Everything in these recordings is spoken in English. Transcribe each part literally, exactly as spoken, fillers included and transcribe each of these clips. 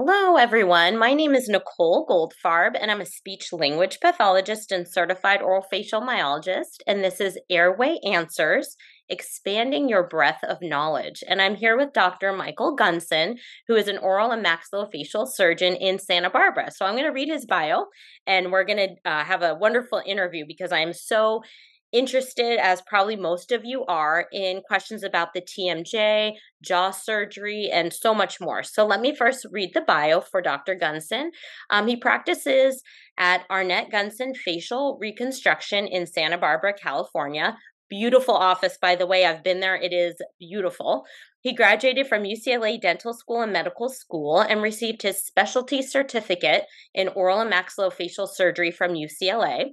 Hello, everyone. My name is Nicole Goldfarb, and I'm a speech-language pathologist and certified oral facial myologist, and this is Airway Answers, Expanding Your Breadth of Knowledge. And I'm here with Doctor Michael Gunson, who is an oral and maxillofacial surgeon in Santa Barbara. So I'm going to read his bio, and we're going to uh, have a wonderful interview because I am so interested, as probably most of you are, in questions about the T M J, jaw surgery, and so much more. So let me first read the bio for Doctor Gunson. Um, he practices at Arnett Gunson Facial Reconstruction in Santa Barbara, California. Beautiful office, by the way. I've been there. It is beautiful. He graduated from U C L A Dental School and Medical School and received his specialty certificate in oral and maxillofacial surgery from U C L A.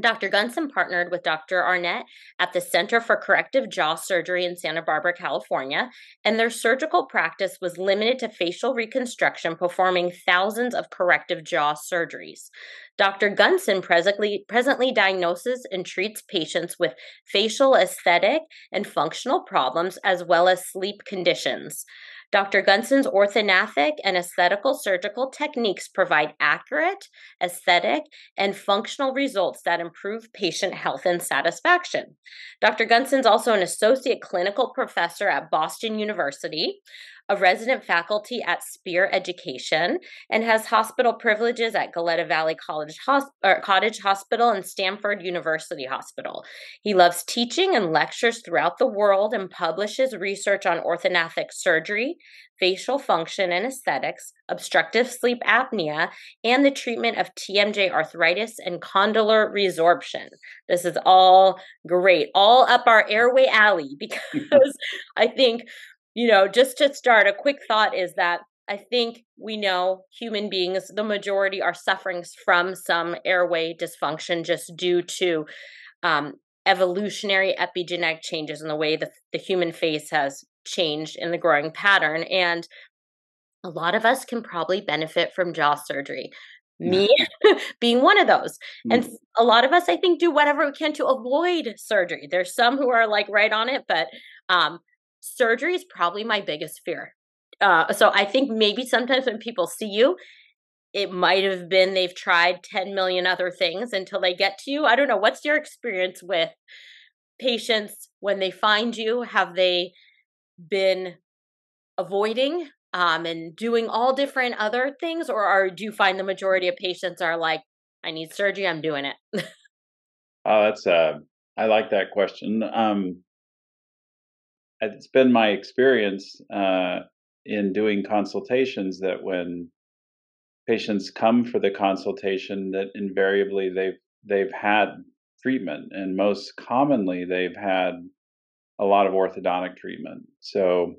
Doctor Gunson partnered with Doctor Arnett at the Center for Corrective Jaw Surgery in Santa Barbara, California, and their surgical practice was limited to facial reconstruction, performing thousands of corrective jaw surgeries. Doctor Gunson presently, presently diagnoses and treats patients with facial aesthetic and functional problems, as well as sleep conditions. Doctor Gunson's orthognathic and aesthetical surgical techniques provide accurate, aesthetic, and functional results that improve patient health and satisfaction. Doctor Gunson's also an associate clinical professor at Boston University, a resident faculty at Spear Education, and has hospital privileges at Goleta Valley College Hosp- or Cottage Hospital and Stanford University Hospital. He loves teaching and lectures throughout the world and publishes research on orthognathic surgery, facial function and aesthetics, obstructive sleep apnea, and the treatment of T M J arthritis and condylar resorption. This is all great, all up our airway alley, because I think, you know, just to start, a quick thought is that I think we know human beings, the majority, are suffering from some airway dysfunction just due to um, evolutionary epigenetic changes in the way that the human face has changed in the growing pattern. And a lot of us can probably benefit from jaw surgery, me being one of those. And a lot of us, I think, do whatever we can to avoid surgery. There's some who are like right on it, but um, surgery is probably my biggest fear. Uh, so I think maybe sometimes when people see you, it might have been they've tried ten million other things until they get to you. I don't know. What's your experience with patients when they find you? Have they been avoiding um, and doing all different other things? Or are, do you find the majority of patients are like, I need surgery, I'm doing it? Oh, that's, uh, I like that question. Um, It's been my experience uh, in doing consultations that when patients come for the consultation, that invariably they've they've had treatment, and most commonly they've had a lot of orthodontic treatment. So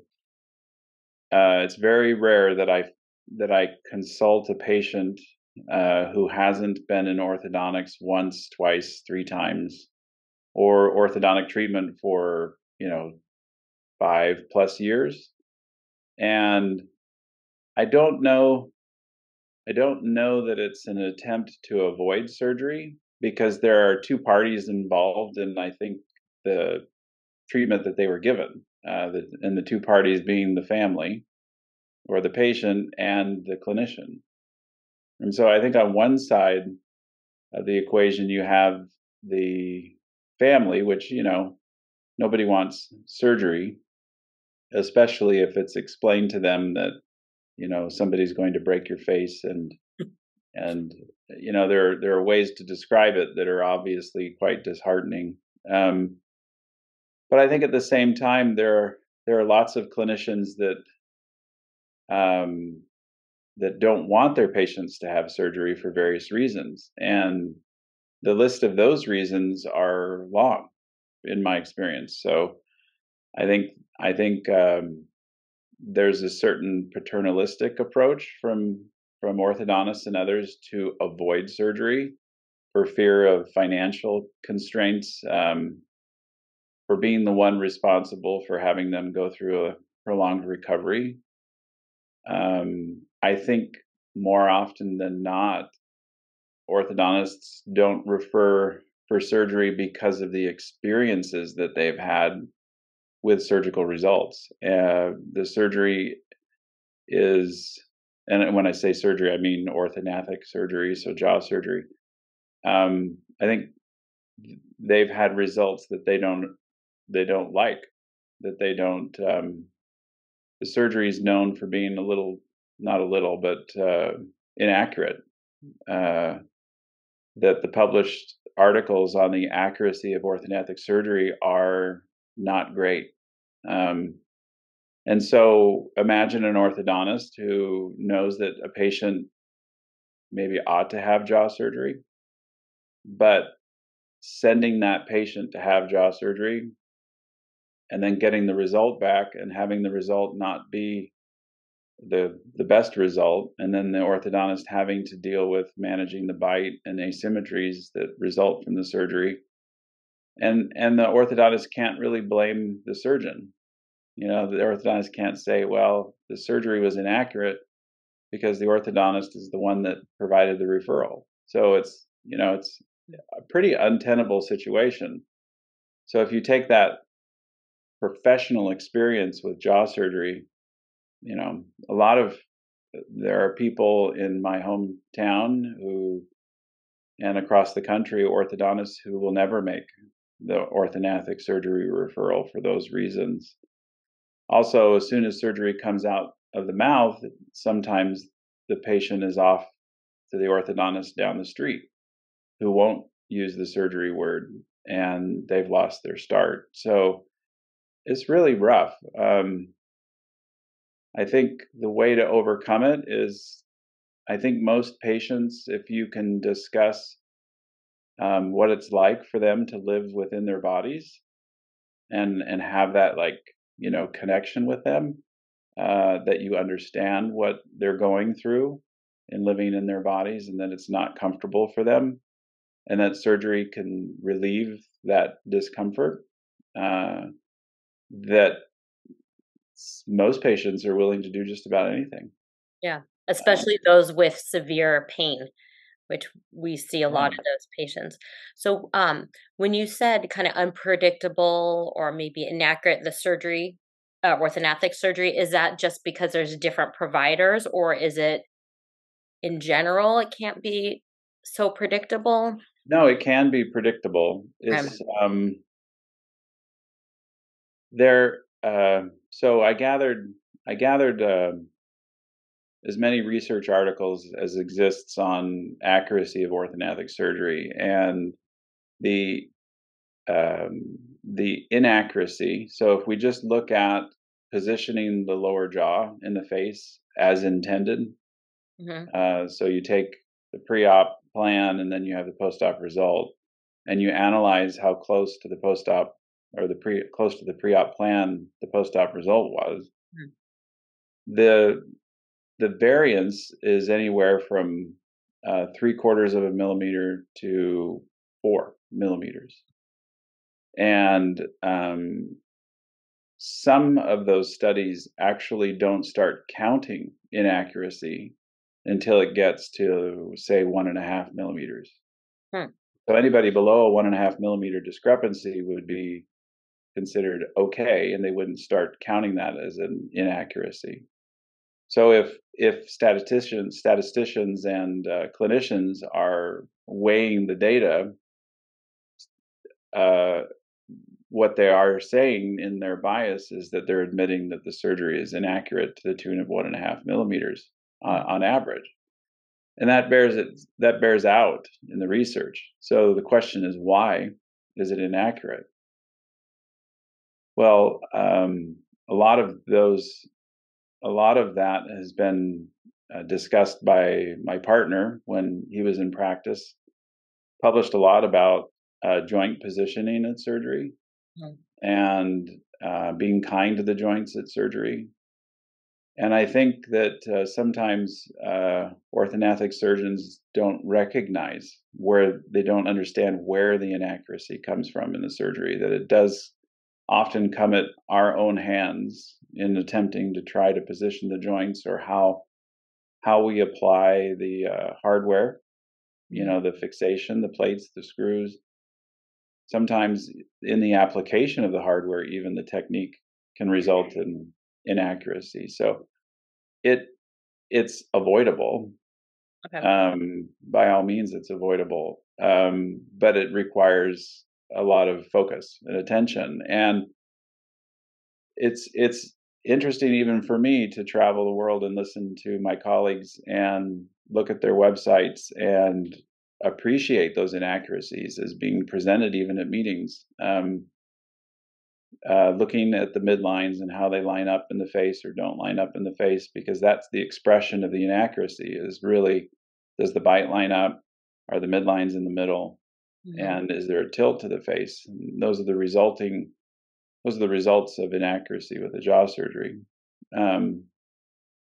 uh, it's very rare that I that I consult a patient uh, who hasn't been in orthodontics once, twice, three times, or orthodontic treatment for, you know, five plus years. And I don't know, I don't know that it's an attempt to avoid surgery, because there are two parties involved in, I think, the treatment that they were given, uh, the, and the two parties being the family or the patient and the clinician. And so I think on one side of the equation, you have the family, which, you know, nobody wants surgery, especially if it's explained to them that, you know, somebody's going to break your face, and and you know there there are ways to describe it that are obviously quite disheartening. Um, but I think at the same time there there are lots of clinicians that um, that don't want their patients to have surgery for various reasons, and the list of those reasons are long, in my experience. So I think I think um, there's a certain paternalistic approach from from orthodontists and others to avoid surgery for fear of financial constraints, um, for being the one responsible for having them go through a prolonged recovery. Um, I think more often than not, orthodontists don't refer for surgery because of the experiences that they've had with surgical results. Uh, the surgery is and when I say surgery, I mean orthognathic surgery, so jaw surgery. Um, I think they've had results that they don't they don't like, that they don't. Um, the surgery is known for being a little, not a little, but uh, inaccurate. Uh, that the published articles on the accuracy of orthognathic surgery are not great. Um, and so imagine an orthodontist who knows that a patient maybe ought to have jaw surgery, but sending that patient to have jaw surgery and then getting the result back and having the result not be the the best result, and then the orthodontist having to deal with managing the bite and asymmetries that result from the surgery. And and the orthodontist can't really blame the surgeon. You know, the orthodontist can't say, well, the surgery was inaccurate, because the orthodontist is the one that provided the referral. So it's, you know, it's a pretty untenable situation. So if you take that professional experience with jaw surgery, you know, a lot of, there are people in my hometown who, and across the country, orthodontists who will never make the orthognathic surgery referral for those reasons. Also, as soon as surgery comes out of the mouth, sometimes the patient is off to the orthodontist down the street who won't use the surgery word, and they've lost their start. So it's really rough. Um, I think the way to overcome it is, I think most patients, if you can discuss um, what it's like for them to live within their bodies and, and have that, like, you know, connection with them, uh, that you understand what they're going through in living in their bodies and that it's not comfortable for them, and that surgery can relieve that discomfort, uh, that most patients are willing to do just about anything. Yeah, especially um, those with severe pain, which we see a lot yeah. of those patients. So um, when you said kind of unpredictable or maybe inaccurate, the surgery, uh, orthognathic surgery, is that just because there's different providers, or is it in general it can't be so predictable? No, it can be predictable. It's um, um there. Uh, so I gathered, I gathered uh, as many research articles as exists on accuracy of orthognathic surgery, and the um, the inaccuracy. So if we just look at positioning the lower jaw in the face as intended, mm-hmm. uh, so you take the pre-op plan and then you have the post-op result, and you analyze how close to the post-op or the pre close to the pre-op plan the post-op result was, mm-hmm. the the variance is anywhere from uh, three quarters of a millimeter to four millimeters. And um, some of those studies actually don't start counting inaccuracy until it gets to, say, one and a half millimeters. Hmm. So anybody below a one and a half millimeter discrepancy would be considered okay, and they wouldn't start counting that as an inaccuracy. So if if statisticians, statisticians and uh, clinicians are weighing the data, uh, what they are saying in their bias is that they're admitting that the surgery is inaccurate to the tune of one and a half millimeters uh, on average, and that bears it that bears out in the research. So the question is, why is it inaccurate? Well, um, a lot of those, a lot of that has been uh, discussed by my partner when he was in practice. Published a lot about uh, joint positioning at surgery, mm-hmm. and uh, being kind to the joints at surgery. And I think that uh, sometimes uh, orthognathic surgeons don't recognize where they don't understand where the inaccuracy comes from in the surgery. That it does often come at our own hands in attempting to try to position the joints, or how how we apply the uh, hardware, you know, the fixation, the plates, the screws. Sometimes in the application of the hardware, even the technique can result in inaccuracy. So it it's avoidable. Okay. Um, by all means, it's avoidable, um, but it requires a lot of focus and attention. And it's it's interesting even for me to travel the world and listen to my colleagues and look at their websites and appreciate those inaccuracies as being presented even at meetings. Um, uh, looking at the midlines and how they line up in the face or don't line up in the face, because that's the expression of the inaccuracy, is really, does the bite line up? Are the midlines in the middle? Mm-hmm. And is there a tilt to the face? And those are the resulting Those are the results of inaccuracy with a jaw surgery. Um,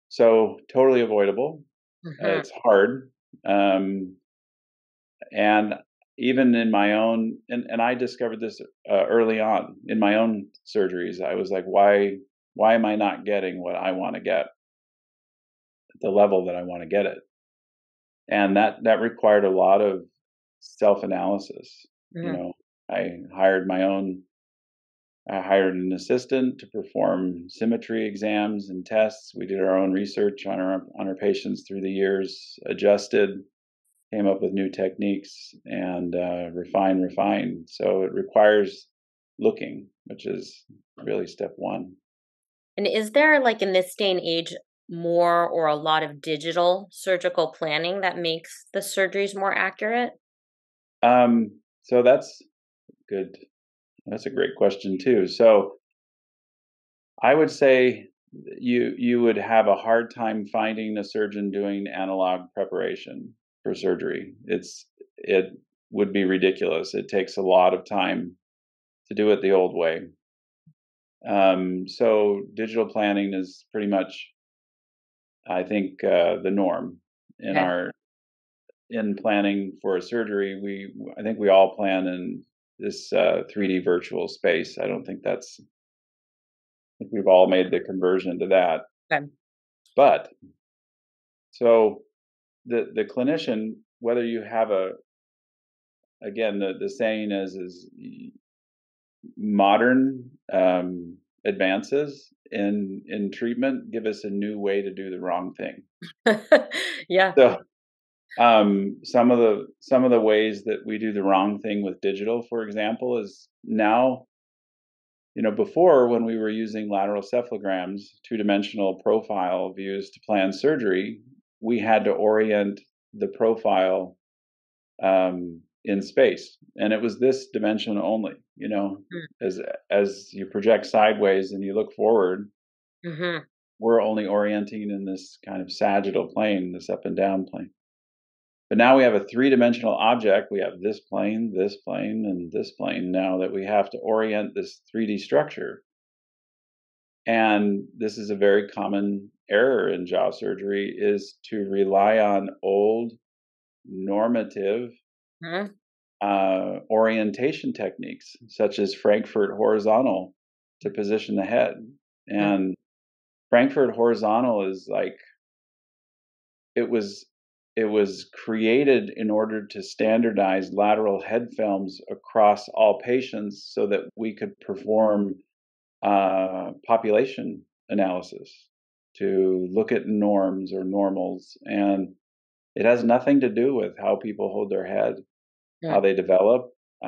so totally avoidable. Mm-hmm. Uh, it's hard. Um, and even in my own, and, and I discovered this uh, early on in my own surgeries, I was like, why, why am I not getting what I want to get at the level that I want to get it? And that, that required a lot of self-analysis. Mm-hmm. You know, I hired my own I hired an assistant to perform symmetry exams and tests. We did our own research on our on our patients through the years, adjusted, came up with new techniques, and uh, refine, refine. So it requires looking, which is really step one. And is there, like in this day and age, more or a lot of digital surgical planning that makes the surgeries more accurate? Um, so that's good. That's a great question too. So I would say you you would have a hard time finding a surgeon doing analog preparation for surgery. It's it would be ridiculous. It takes a lot of time to do it the old way. Um, so digital planning is pretty much, I think, uh, the norm in okay. our in planning for a surgery. We I think we all plan in this uh, three D virtual space. I don't think that's, I think we've all made the conversion to that. Okay. But so the the clinician, whether you have a, again, the, the saying is, is modern um, advances in, in treatment give us a new way to do the wrong thing. Yeah. So, Um, some of the some of the ways that we do the wrong thing with digital, for example, is now, you know, before when we were using lateral cephalograms, two-dimensional profile views to plan surgery, we had to orient the profile um, in space, and it was this dimension only. You know, mm-hmm. as as you project sideways and you look forward, mm-hmm. we're only orienting in this kind of sagittal plane, this up and down plane. But now we have a three-dimensional object. We have this plane, this plane, and this plane now that we have to orient this three D structure. And this is a very common error in jaw surgery, is to rely on old normative mm-hmm. uh, orientation techniques, such as Frankfurt horizontal, to position the head. And mm-hmm. Frankfurt horizontal is like, it was... It was created in order to standardize lateral head films across all patients so that we could perform uh, population analysis to look at norms or normals. And it has nothing to do with how people hold their head, yeah. how they develop,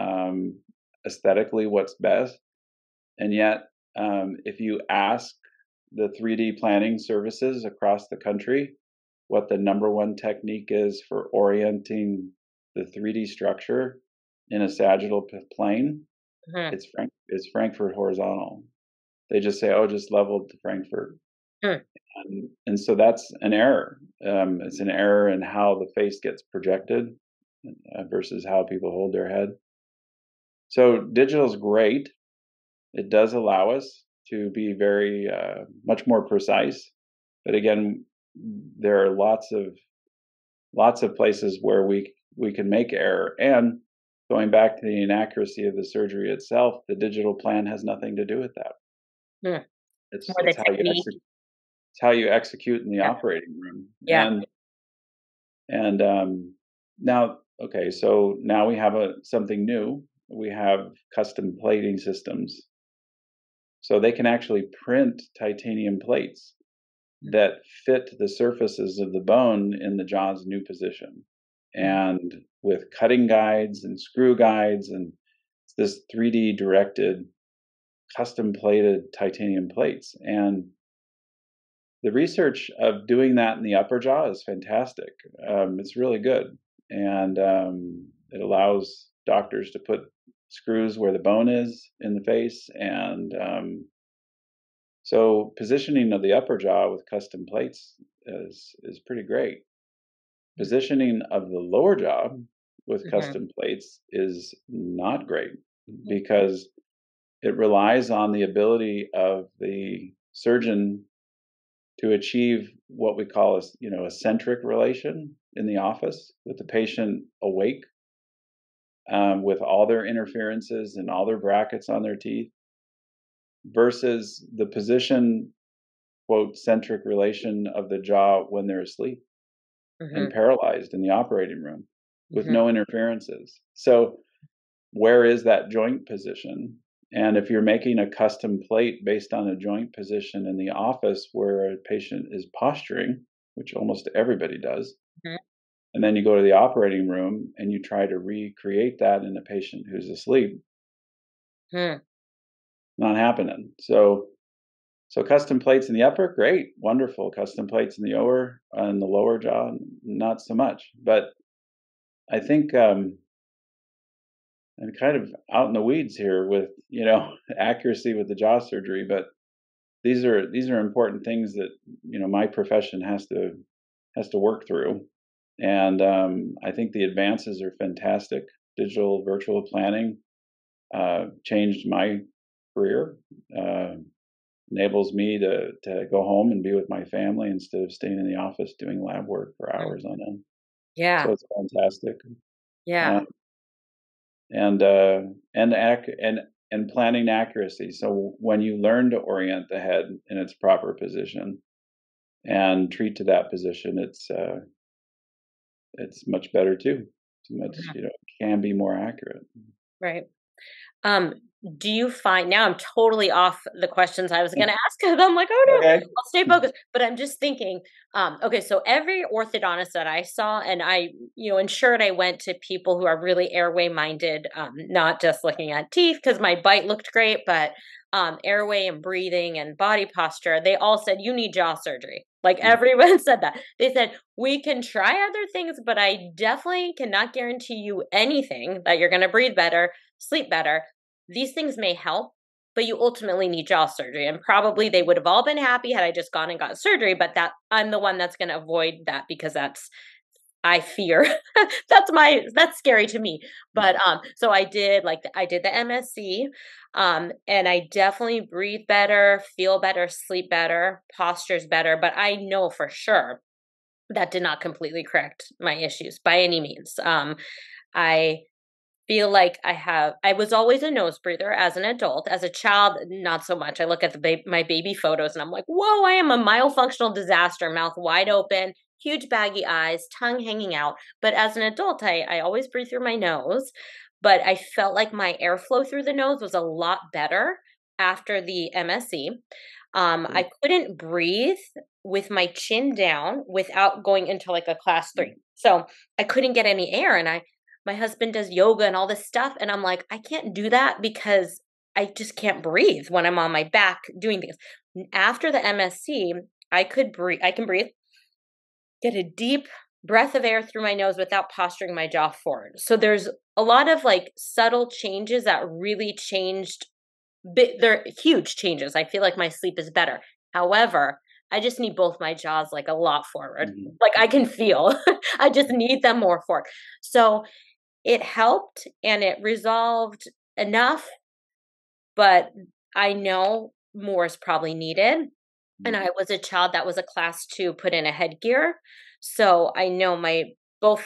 um, aesthetically what's best. And yet, um, if you ask the three D planning services across the country what the number one technique is for orienting the three D structure in a sagittal plane, mm-hmm. it's Frank, it's Frankfurt horizontal. They just say, oh, just level to Frankfurt. Mm. And, and so that's an error. Um, it's an error in how the face gets projected versus how people hold their head. So digital is great. It does allow us to be very, uh, much more precise. But again, there are lots of lots of places where we we can make error. And going back to the inaccuracy of the surgery itself, the digital plan has nothing to do with that. Hmm. It's, it's, how you exec- it's how you execute in the yeah. operating room. Yeah. And, and um, now, okay, so now we have a something new. We have custom plating systems. So they can actually print titanium plates that fit the surfaces of the bone in the jaw's new position. And with cutting guides and screw guides and this three D directed, custom plated titanium plates. And the research of doing that in the upper jaw is fantastic. Um, it's really good. And um, it allows doctors to put screws where the bone is in the face. And um, so positioning of the upper jaw with custom plates is, is pretty great. Positioning of the lower jaw with mm-hmm. custom plates is not great mm-hmm. because it relies on the ability of the surgeon to achieve what we call a, you know, a centric relation in the office with the patient awake, um, with all their interferences and all their brackets on their teeth, versus the position, quote, centric relation of the jaw when they're asleep mm-hmm. and paralyzed in the operating room with mm-hmm. no interferences. So where is that joint position? And if you're making a custom plate based on a joint position in the office where a patient is posturing, which almost everybody does, mm-hmm. and then you go to the operating room and you try to recreate that in a patient who's asleep, mm. not happening. So, so custom plates in the upper, great, wonderful. Custom plates in the lower, on the lower jaw, not so much. But I think um, I'm kind of out in the weeds here with, you know, accuracy with the jaw surgery, but these are these are important things that, you know, my profession has to has to work through. And um, I think the advances are fantastic. Digital virtual planning uh, changed my career, uh, enables me to to go home and be with my family instead of staying in the office doing lab work for hours on end. Yeah. So it's fantastic. Yeah. Um, and, uh, and, ac- and, and planning accuracy. So when you learn to orient the head in its proper position and treat to that position, it's, uh, it's much better too. It's much, yeah. you know, can be more accurate. Right. Um, do you find, now I'm totally off the questions I was going to ask because I'm like, oh no, okay. I'll stay focused. But I'm just thinking, um, okay, so every orthodontist that I saw, and I, you know, ensured I went to people who are really airway minded, um, not just looking at teeth because my bite looked great, but um, airway and breathing and body posture, they all said, you need jaw surgery. Like everyone said that. They said, we can try other things, but I definitely cannot guarantee you anything that you're going to breathe better, sleep better. These things may help, but you ultimately need jaw surgery. And probably they would have all been happy had I just gone and got surgery, but that I'm the one that's going to avoid that because that's, I fear, that's my, that's scary to me. But, um, so I did like, the, I did the M S E, um, and I definitely breathe better, feel better, sleep better, posture's better, but I know for sure that did not completely correct my issues by any means. Um, I, feel like I have, I was always a nose breather as an adult. As a child, not so much. I look at the ba- my baby photos and I'm like, whoa, I am a myofunctional disaster, mouth wide open, huge baggy eyes, tongue hanging out. But as an adult, I, I always breathe through my nose, but I felt like my airflow through the nose was a lot better after the M S E. Um, I couldn't breathe with my chin down without going into like a class three. So I couldn't get any air, and I My husband does yoga and all this stuff. And I'm like, I can't do that because I just can't breathe when I'm on my back doing things. After the M S C, I could breathe, I can breathe, get a deep breath of air through my nose without posturing my jaw forward. So there's a lot of like subtle changes that really changed. They're huge changes. I feel like my sleep is better. However, I just need both my jaws like a lot forward. Mm-hmm. Like I can feel, I just need them more forward. So it helped and it resolved enough, but I know more is probably needed. And I was a child that was a class two, put in a headgear. So I know my both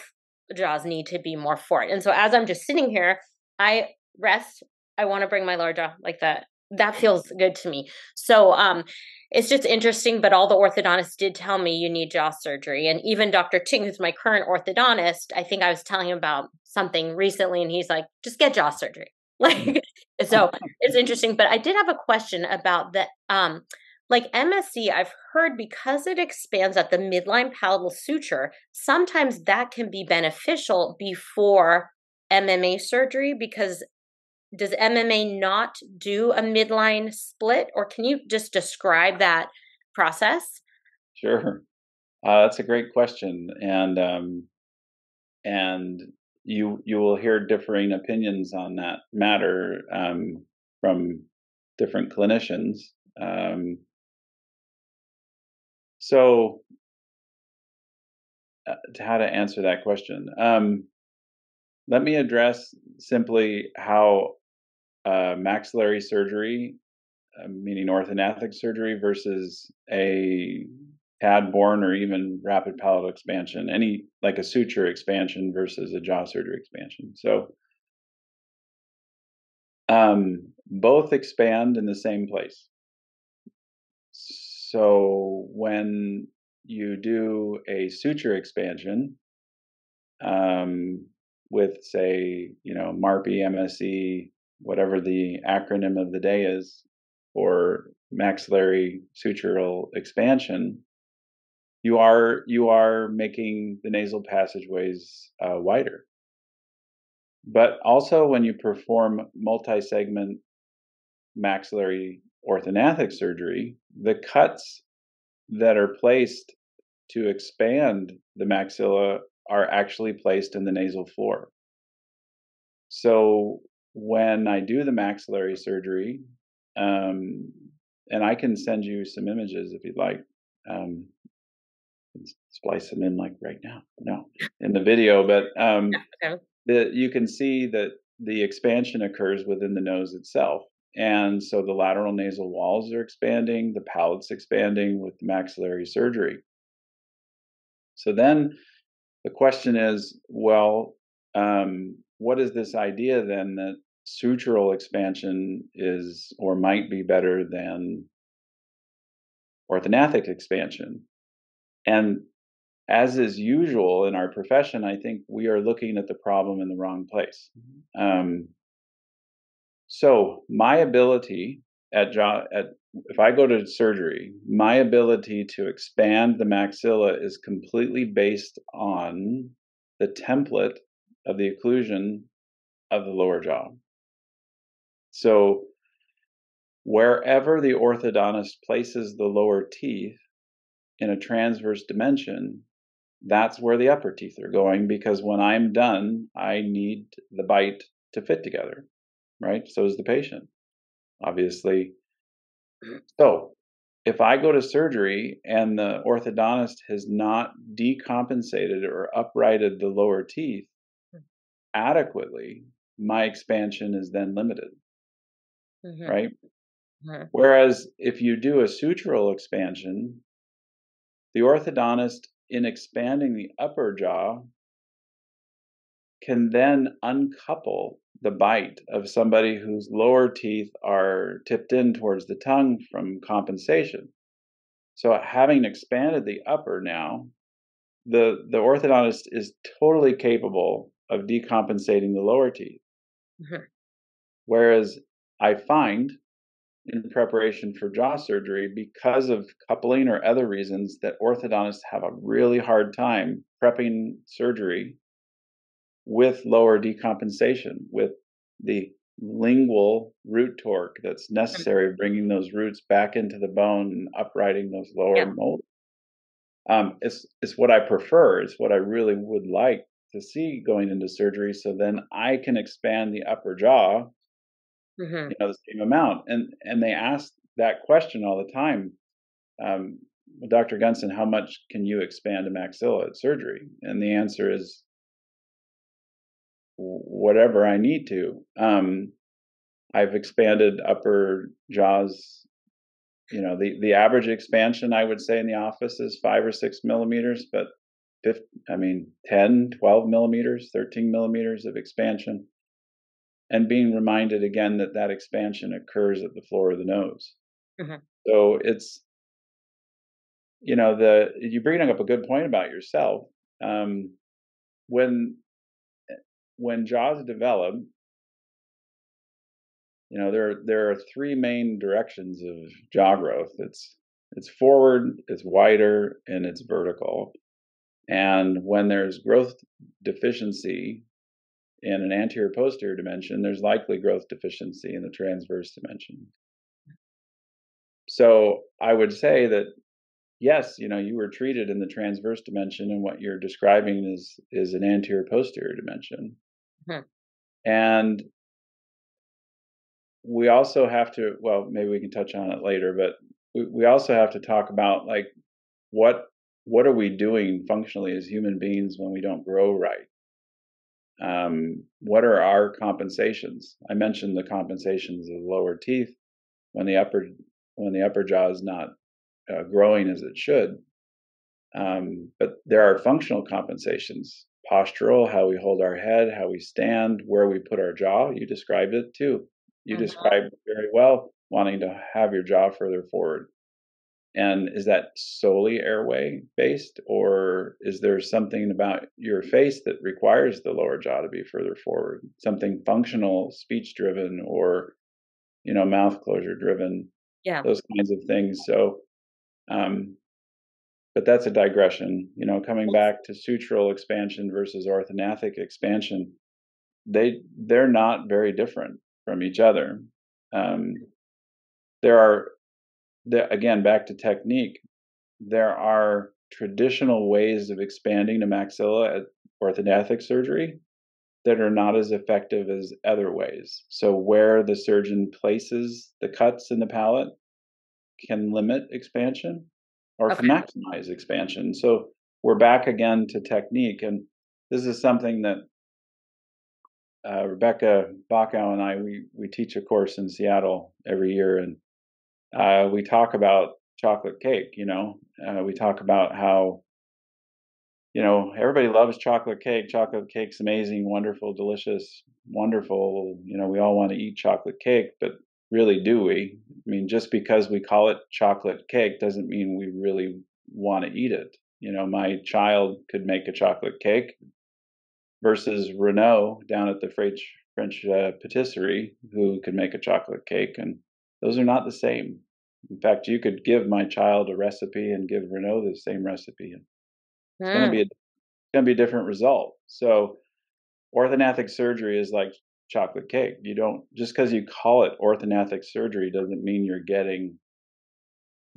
jaws need to be more forward. And so as I'm just sitting here, I rest. I want to bring my lower jaw like that. That feels good to me. So um, it's just interesting, but all the orthodontists did tell me you need jaw surgery. And even Doctor Ting, who's my current orthodontist, I think I was telling him about something recently and he's like, just get jaw surgery. Like, so it's interesting, but I did have a question about the um, Like M S E, I've heard because it expands at the midline palatal suture, sometimes that can be beneficial before M M A surgery because does M M A not do a midline split? Or can you just describe that process? Sure. Uh, that's a great question. And um, and you you will hear differing opinions on that matter um, from different clinicians. Um, so uh, how to answer that question? Um, let me address simply how uh, maxillary surgery, uh, meaning orthognathic surgery, versus a C A D born or even rapid palatal expansion, any like a suture expansion versus a jaw surgery expansion. So um, both expand in the same place. So when you do a suture expansion um, with, say, you know, MARPE, M S E, whatever the acronym of the day is, or maxillary sutural expansion, you are you are making the nasal passageways uh, wider. But also when you perform multi-segment maxillary orthognathic surgery, the cuts that are placed to expand the maxilla are actually placed in the nasal floor. So when I do the maxillary surgery, um, and I can send you some images if you'd like, um, splice them in like right now, no, in the video, but um, okay. the, you can see that the expansion occurs within the nose itself. And so the lateral nasal walls are expanding, the palate's expanding with the maxillary surgery. So then the question is, well, um, what is this idea then that sutural expansion is or might be better than orthognathic expansion? And as is usual in our profession, I think we are looking at the problem in the wrong place. Um, So my ability at jaw, at, if I go to surgery, my ability to expand the maxilla is completely based on the template of the occlusion of the lower jaw. So wherever the orthodontist places the lower teeth in a transverse dimension, that's where the upper teeth are going, because when I'm done, I need the bite to fit together. Right? So is the patient, obviously. So if I go to surgery and the orthodontist has not decompensated or uprighted the lower teeth adequately, my expansion is then limited, mm-hmm. right? Mm-hmm. Whereas if you do a sutural expansion, the orthodontist, in expanding the upper jaw, can then uncouple the bite of somebody whose lower teeth are tipped in towards the tongue from compensation. So having expanded the upper now, the, the orthodontist is totally capable of decompensating the lower teeth. Mm-hmm. Whereas I find in preparation for jaw surgery, because of coupling or other reasons, that orthodontists have a really hard time prepping surgery with lower decompensation, with the lingual root torque that's necessary, bringing those roots back into the bone and uprighting those lower yeah. molars. Um, it's, it's what I prefer. It's what I really would like to see going into surgery. So then I can expand the upper jaw, mm-hmm. you know, the same amount. And, and they ask that question all the time. Um, Doctor Gunson, how much can you expand a maxilla at surgery? And the answer is, whatever I need to. Um, I've expanded upper jaws. You know, the, the average expansion I would say in the office is five or six millimeters, but fifty, I mean, ten, twelve millimeters, thirteen millimeters of expansion. And being reminded again that that expansion occurs at the floor of the nose. Mm-hmm. So it's, you know, the you bring up a good point about yourself. Um, when When jaws develop, you know, there, there are three main directions of jaw growth. It's, it's forward, it's wider, and it's vertical. And when there's growth deficiency in an anterior posterior dimension, there's likely growth deficiency in the transverse dimension. So I would say that, yes, you know, you were treated in the transverse dimension, and what you're describing is, is an anterior posterior dimension. Hmm. And we also have to, well, maybe we can touch on it later, but we, we also have to talk about, like, what what are we doing functionally as human beings when we don't grow right? Um, what are our compensations? I mentioned the compensations of the lower teeth when the upper when the upper jaw is not uh, growing as it should. Um, but there are functional compensations, postural, how we hold our head, how we stand, where we put our jaw. You described it too. You uh-huh. described it very well, wanting to have your jaw further forward. And is that solely airway based, or is there something about your face that requires the lower jaw to be further forward? Something functional, speech driven, or, you know, mouth closure driven, yeah, those kinds of things. So, um, but that's a digression, you know, coming back to sutural expansion versus orthognathic expansion, they, they're not very different from each other. Um, there are, The, again, back to technique, there are traditional ways of expanding the maxilla at orthognathic surgery that are not as effective as other ways. So where the surgeon places the cuts in the palate can limit expansion or okay. can maximize expansion. So we're back again to technique. And this is something that uh, Rebecca Bacow and I, we, we teach a course in Seattle every year. And Uh, we talk about chocolate cake, you know, uh, we talk about how, you know, everybody loves chocolate cake. Chocolate cake's amazing, wonderful, delicious, wonderful. You know, we all want to eat chocolate cake, but really, do we? I mean, just because we call it chocolate cake doesn't mean we really want to eat it. You know, my child could make a chocolate cake versus Renaud down at the French, French uh, patisserie, who could make a chocolate cake. And those are not the same. In fact, you could give my child a recipe and give Renaud the same recipe, and it's mm. going to be a, it's going to be a different result. So, orthognathic surgery is like chocolate cake. You don't, just because you call it orthognathic surgery doesn't mean you're getting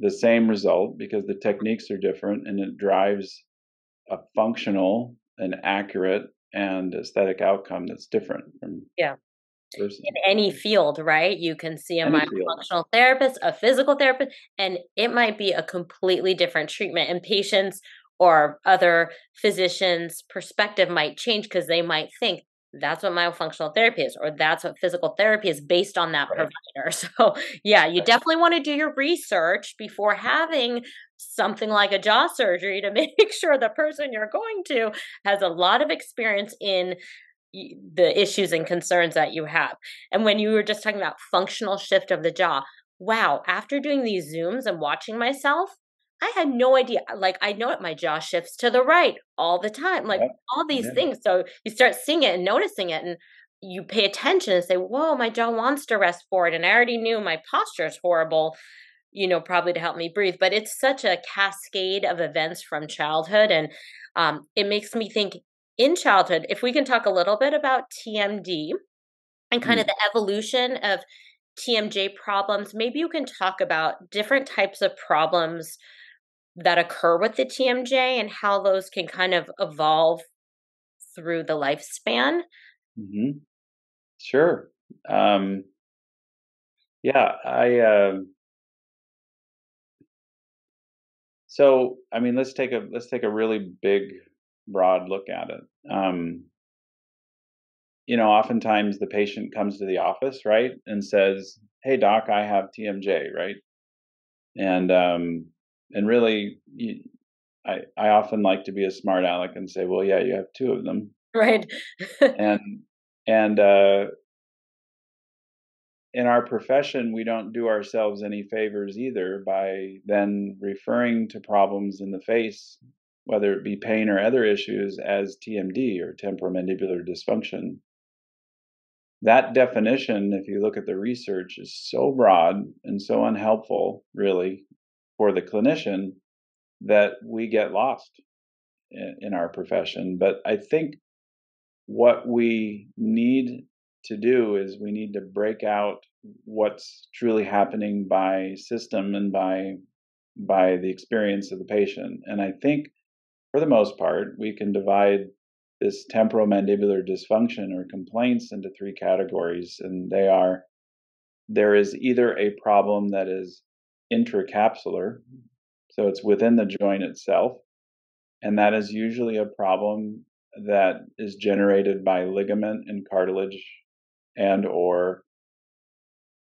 the same result, because the techniques are different, and it drives a functional and accurate and aesthetic outcome that's different from yeah. person. In any field, right? You can see a myofunctional therapist, a physical therapist, and it might be a completely different treatment. And patients or other physicians' perspective might change, because they might think that's what myofunctional therapy is, or that's what physical therapy is, based on that right. provider. So yeah, you right. definitely want to do your research before having something like a jaw surgery to make sure the person you're going to has a lot of experience in the issues and concerns that you have. And when you were just talking about functional shift of the jaw, wow, after doing these Zooms and watching myself, I had no idea. Like, I know it, my jaw shifts to the right all the time, like yeah. all these yeah. things. So you start seeing it and noticing it, and you pay attention and say, whoa, my jaw wants to rest forward. And I already knew my posture is horrible, you know, probably to help me breathe. But it's such a cascade of events from childhood. And um, it makes me think, in childhood, if we can talk a little bit about T M D and kind mm. of the evolution of T M J problems, maybe you can talk about different types of problems that occur with the T M J and how those can kind of evolve through the lifespan. Mm-hmm. Sure. Um, yeah, I... Uh... So, I mean, let's take a let's take a really big, broad look at it. Um, you know, oftentimes the patient comes to the office, right, and says, "Hey, doc, I have T M J," right? And um, and really, you, I I often like to be a smart aleck and say, "Well, yeah, you have two of them," right? and and uh, in our profession, we don't do ourselves any favors either by then referring to problems in the face, whether it be pain or other issues, as T M D or temporomandibular dysfunction. that definition, if you look at the research, is so broad and so unhelpful, really, for the clinician that we get lost in, in our profession. But I think what we need to do is we need to break out what's truly happening by system and by by the experience of the patient. And I think, for the most part, we can divide this temporomandibular dysfunction or complaints into three categories, and they are: there is either a problem that is intracapsular, so it's within the joint itself, and that is usually a problem that is generated by ligament and cartilage and or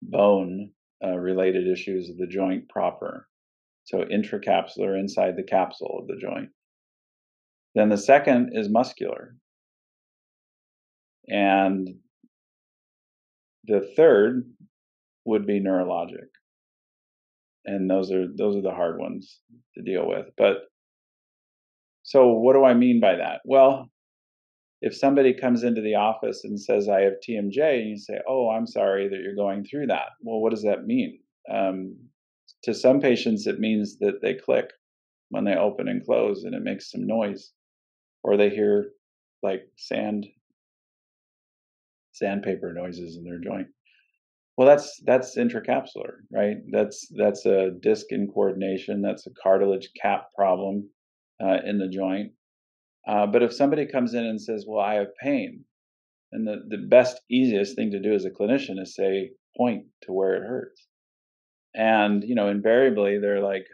bone uh, related issues of the joint proper, so intracapsular, inside the capsule of the joint. Then the second is muscular. And the third would be neurologic. And those are those are the hard ones to deal with. But so what do I mean by that? Well, if somebody comes into the office and says, I have T M J, and you say, oh, I'm sorry that you're going through that. Well, what does that mean? Um, to some patients, it means that they click when they open and close and it makes some noise, or they hear like sand, sandpaper noises in their joint. Well, that's, that's intracapsular, right? That's, that's a disc incoordination. That's a cartilage cap problem uh, in the joint. Uh, but if somebody comes in and says, well, I have pain, and the, the best, easiest thing to do as a clinician is say, point to where it hurts. And, you know, invariably they're like,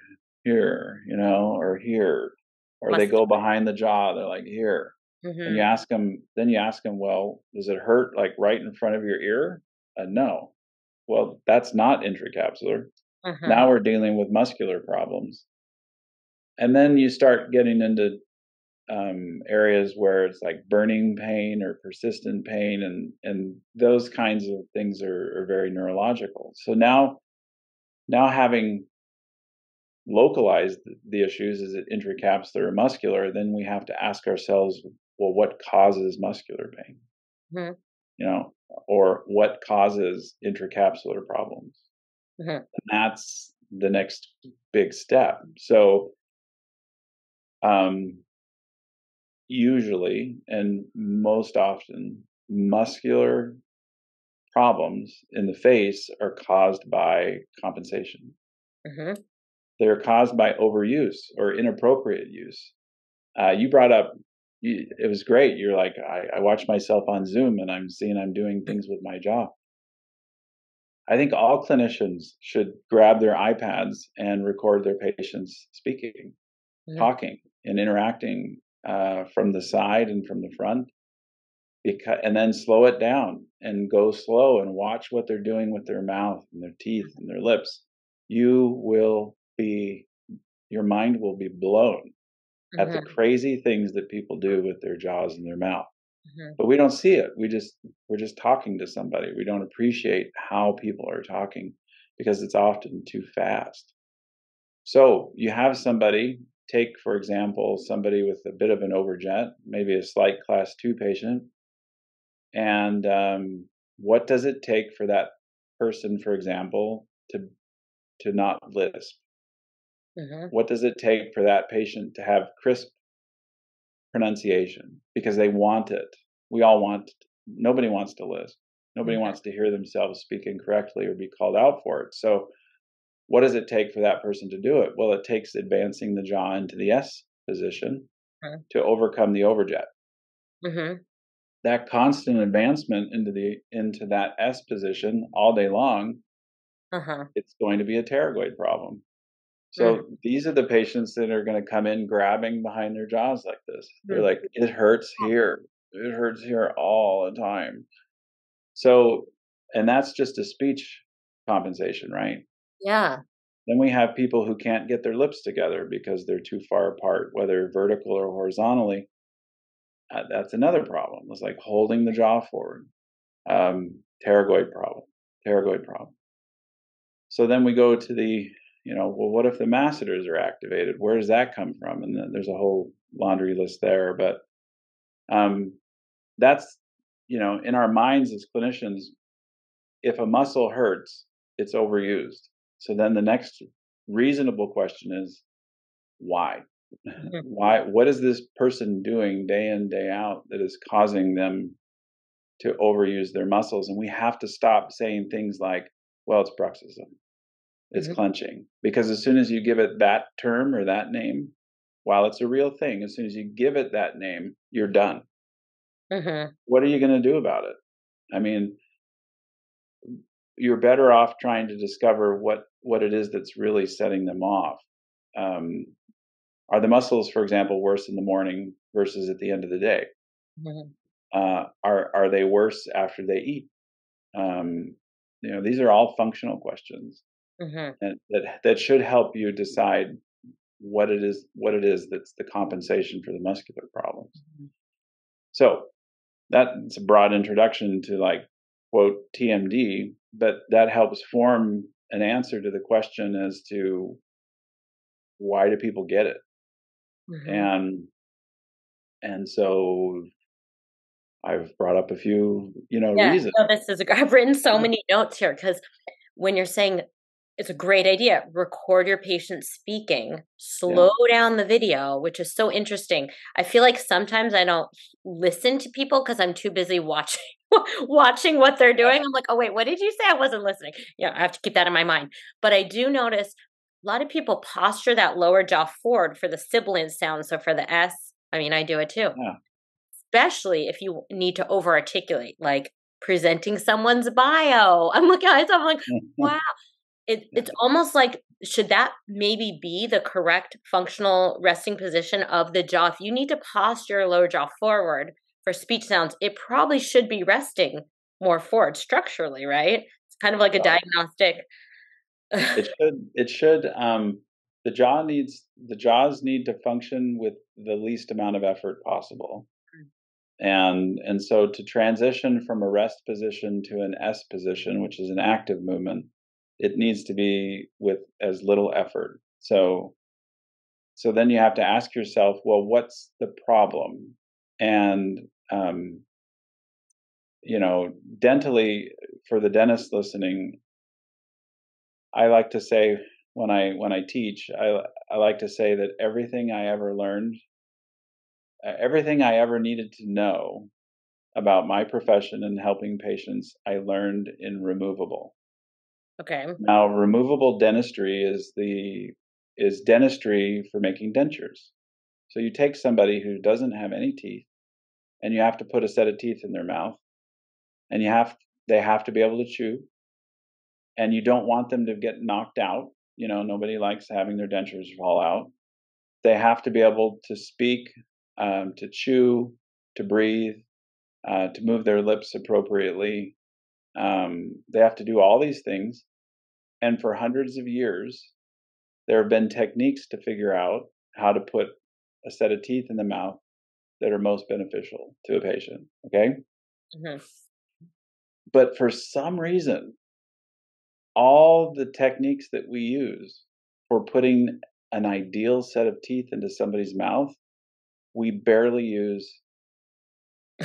here, you know, or here, or Must they go behind the jaw. They're like, here. Mm-hmm. And you ask them, then you ask them, well, does it hurt like right in front of your ear? Uh, no. Well, that's not intracapsular. Mm-hmm. Now we're dealing with muscular problems. And then you start getting into um, areas where it's like burning pain or persistent pain. And, and those kinds of things are, are very neurological. So now, now having localized the issues, is it intracapsular or muscular? Then we have to ask ourselves, well, what causes muscular pain? Mm-hmm. You know, or what causes intracapsular problems? Mm-hmm. And that's the next big step. So, um, usually and most often, muscular problems in the face are caused by compensation. Mm-hmm. They're caused by overuse or inappropriate use. Uh, you brought up, you, it was great. You're like, I, I watch myself on Zoom and I'm seeing I'm doing things with my jaw. I think all clinicians should grab their iPads and record their patients speaking, mm-hmm. talking, and interacting uh, from the side and from the front, because, and then slow it down and go slow and watch what they're doing with their mouth and their teeth and their lips. You will be, your mind will be blown mm-hmm. at the crazy things that people do with their jaws and their mouth. Mm-hmm. But we don't see it. We just, we're just talking to somebody. We don't appreciate how people are talking because it's often too fast. So you have somebody, take, for example, somebody with a bit of an overjet, maybe a slight class two patient. And um, what does it take for that person, for example, to, to not lisp? Mm-hmm. What does it take for that patient to have crisp pronunciation? Because they want it. We all want, nobody wants to lisp. Nobody mm-hmm. wants to hear themselves speak incorrectly or be called out for it. So what does it take for that person to do it? Well, it takes advancing the jaw into the S position mm-hmm. to overcome the overjet. Mm-hmm. That constant advancement into the into that S position all day long, uh-huh. it's going to be a pterygoid problem. So these are the patients that are going to come in grabbing behind their jaws like this. They're like, it hurts here. It hurts here all the time. So, and that's just a speech compensation, right? Yeah. Then we have people who can't get their lips together because they're too far apart, whether vertical or horizontally. Uh, that's another problem. It's like holding the jaw forward. Um, pterygoid problem, pterygoid problem. So then we go to the, you know, well, what if the masseters are activated? Where does that come from? And then there's a whole laundry list there. But um, that's you know, in our minds as clinicians, if a muscle hurts, it's overused. So then the next reasonable question is, why? Why? What is this person doing day in, day out that is causing them to overuse their muscles? And we have to stop saying things like, well, it's bruxism, it's mm-hmm. clenching. Because as soon as you give it that term or that name, while it's a real thing, as soon as you give it that name, you're done. Mm-hmm. What are you going to do about it? I mean, you're better off trying to discover what, what it is that's really setting them off. Um, are the muscles, for example, worse in the morning versus at the end of the day? Mm-hmm. Uh, are are they worse after they eat? Um, you know, these are all functional questions mm-hmm. and that that should help you decide what it is what it is that's the compensation for the muscular problems. Mm-hmm. So that's a broad introduction to, like, quote T M D, but that helps form an answer to the question as to why do people get it, mm-hmm. and and so. I've brought up a few, you know, yeah, reasons. No, this is a, I've written so many notes here, because when you're saying it's a great idea, record your patient speaking, slow yeah. down the video, which is so interesting. I feel like sometimes I don't listen to people because I'm too busy watching watching what they're doing. I'm like, oh, wait, what did you say? I wasn't listening. You know, I have to keep that in my mind. But I do notice a lot of people posture that lower jaw forward for the sibilant sound. So for the S, I mean, I do it too. Yeah. Especially if you need to over articulate, like presenting someone's bio. I'm looking at it, I'm like, wow. It, it's almost like, should that maybe be the correct functional resting position of the jaw? If you need to posture your lower jaw forward for speech sounds, it probably should be resting more forward structurally, right? It's kind of like a diagnostic. It should, it should, um, the jaw needs, the jaws need to function with the least amount of effort possible. And and so to transition from a rest position to an S position, which is an active movement, it needs to be with as little effort. So, so then you have to ask yourself, well, what's the problem? And, um, you know, dentally, for the dentist listening, I like to say when I when I teach, I I like to say that everything I ever learned Everything I ever needed to know about my profession and helping patients, I learned in removable. Okay. Now, removable dentistry is the is dentistry for making dentures. So you take somebody who doesn't have any teeth, and you have to put a set of teeth in their mouth, and you have they have to be able to chew, and you don't want them to get knocked out. You know, nobody likes having their dentures fall out. They have to be able to speak. Um, to chew, to breathe, uh, to move their lips appropriately. Um, they have to do all these things. And for hundreds of years, there have been techniques to figure out how to put a set of teeth in the mouth that are most beneficial to a patient, okay? Mm-hmm. But for some reason, all the techniques that we use for putting an ideal set of teeth into somebody's mouth, we barely use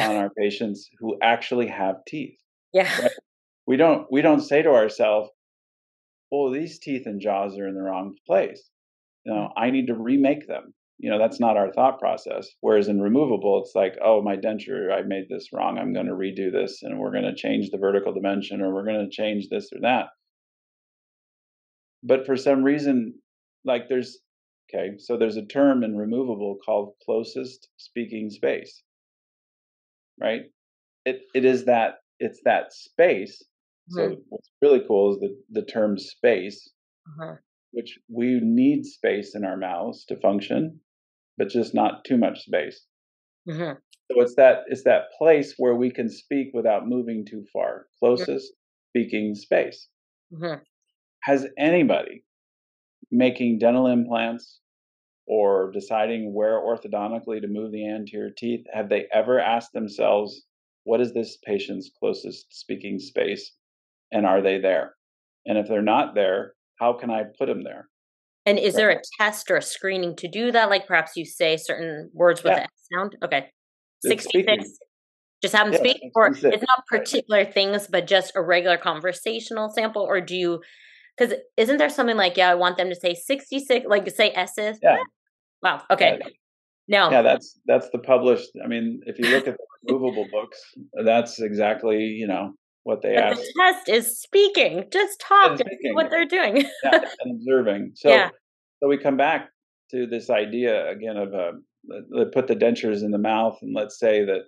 on our patients who actually have teeth. Yeah. Right? We don't we don't say to ourselves, oh, these teeth and jaws are in the wrong place. You know, I need to remake them. You know, that's not our thought process. Whereas in removable, it's like, oh, my denture, I made this wrong. I'm going to redo this, and we're going to change the vertical dimension, or we're going to change this or that. But for some reason, like there's Okay, so there's a term in removable called closest speaking space, right? It it is that it's that space. Mm-hmm. So what's really cool is the the term space, mm-hmm. which we need space in our mouths to function, but just not too much space. Mm-hmm. So it's that it's that place where we can speak without moving too far. Closest mm-hmm. speaking space. Mm-hmm. Has anybody making dental implants or deciding where orthodontically to move the anterior teeth, have they ever asked themselves, what is this patient's closest speaking space, and are they there? And if they're not there, how can I put them there? And is right. there a test or a screening to do that? Like perhaps you say certain words with yeah. a sound? Okay. sixty-six Just have them yeah, speak? Or it's not particular things, but just a regular conversational sample? Or do you, because isn't there something like, yeah, I want them to say sixty-six, like say S's? Yeah. Wow. Okay. Yeah. No. Yeah, that's that's the published. I mean, if you look at the removable books, that's exactly, you know, what they but ask. The test is speaking, just talk and, and see what they're doing. Yeah, and observing. So, yeah. so we come back to this idea again of uh, let, put the dentures in the mouth, and let's say that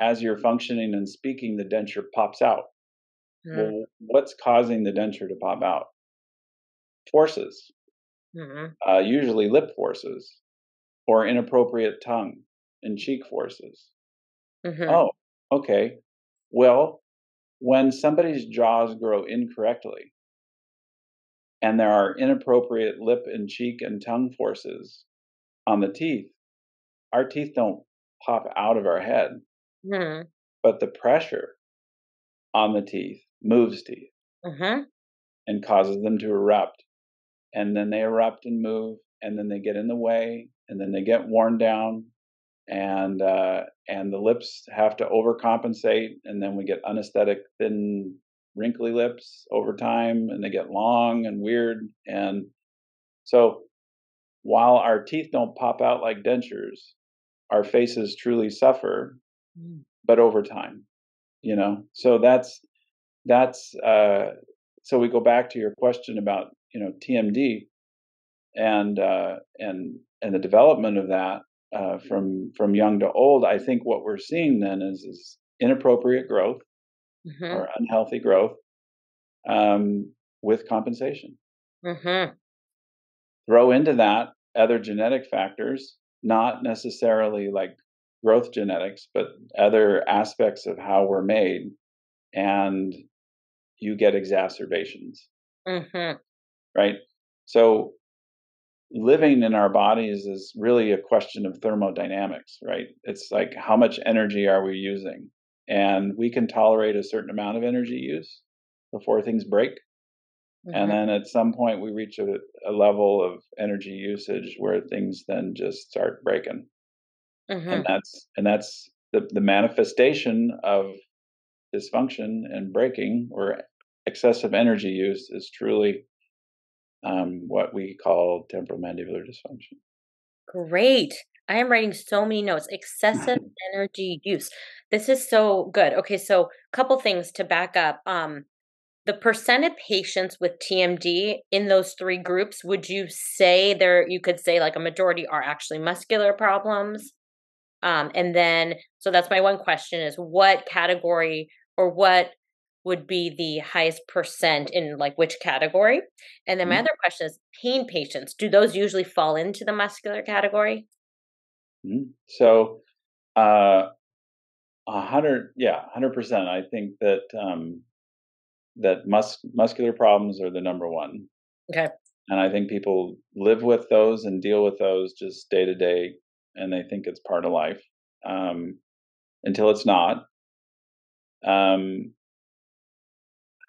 as you're functioning and speaking, the denture pops out. Mm. Well, what's causing the denture to pop out? Forces, mm-hmm. uh, usually lip forces, or inappropriate tongue and cheek forces. Mm-hmm. Oh, okay. Well, when somebody's jaws grow incorrectly and there are inappropriate lip and cheek and tongue forces on the teeth, our teeth don't pop out of our head, mm-hmm. but the pressure on the teeth moves teeth mm-hmm. and causes them to erupt. And then they erupt and move, and then they get in the way, and then they get worn down, and uh, and the lips have to overcompensate, and then we get unesthetic, thin, wrinkly lips over time, and they get long and weird. And so while our teeth don't pop out like dentures, our faces truly suffer, mm. but over time, you know? So that's, that's uh, so we go back to your question about, you know, T M D and uh, and and the development of that uh, from from young to old. I think what we're seeing then is, is inappropriate growth mm-hmm. or unhealthy growth um, with compensation. Mm-hmm. Throw into that other genetic factors, not necessarily like growth genetics, but other aspects of how we're made, and you get exacerbations. Mm-hmm. Right? So living in our bodies is really a question of thermodynamics, right? It's like, how much energy are we using? And we can tolerate a certain amount of energy use before things break. Mm-hmm. And then at some point we reach a, a level of energy usage where things then just start breaking. Mm-hmm. And that's, and that's the, the manifestation of dysfunction and breaking, or excessive energy use is truly Um, what we call temporomandibular dysfunction. Great. I am writing so many notes. Excessive energy use. This is so good. Okay, so a couple things to back up. Um, the percent of patients with T M D in those three groups, would you say there, you could say like a majority are actually muscular problems? Um, and then, so that's my one question is what category or what would be the highest percent in like which category? And then my mm-hmm. other question is pain patients. Do those usually fall into the muscular category? Mm-hmm. So uh, one hundred, yeah, one hundred percent. I think that um, that mus- muscular problems are the number one. Okay. And I think people live with those and deal with those just day to day, and they think it's part of life um, until it's not. Um,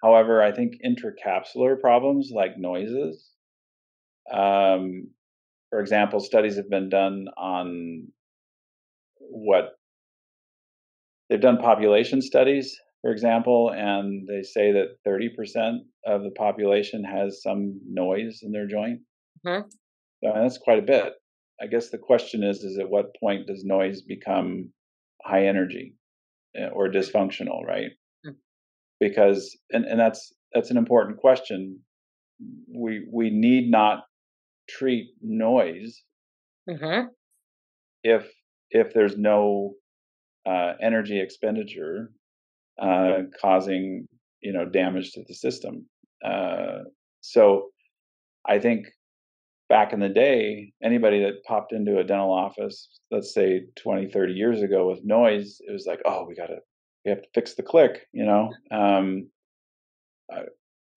However, I think intracapsular problems like noises, um, for example, studies have been done on what they've done population studies, for example, and they say that thirty percent of the population has some noise in their joint. Mm-hmm. So that's quite a bit. I guess the question is, is at what point does noise become high energy or dysfunctional, right? Because, and, and that's that's an important question. We we need not treat noise mm-hmm. if if there's no uh, energy expenditure uh, mm-hmm. causing you know damage to the system. Uh, so I think back in the day, anybody that popped into a dental office, let's say twenty, thirty years ago with noise, it was like, oh, we got to. We have to fix the click, you know. Um, uh,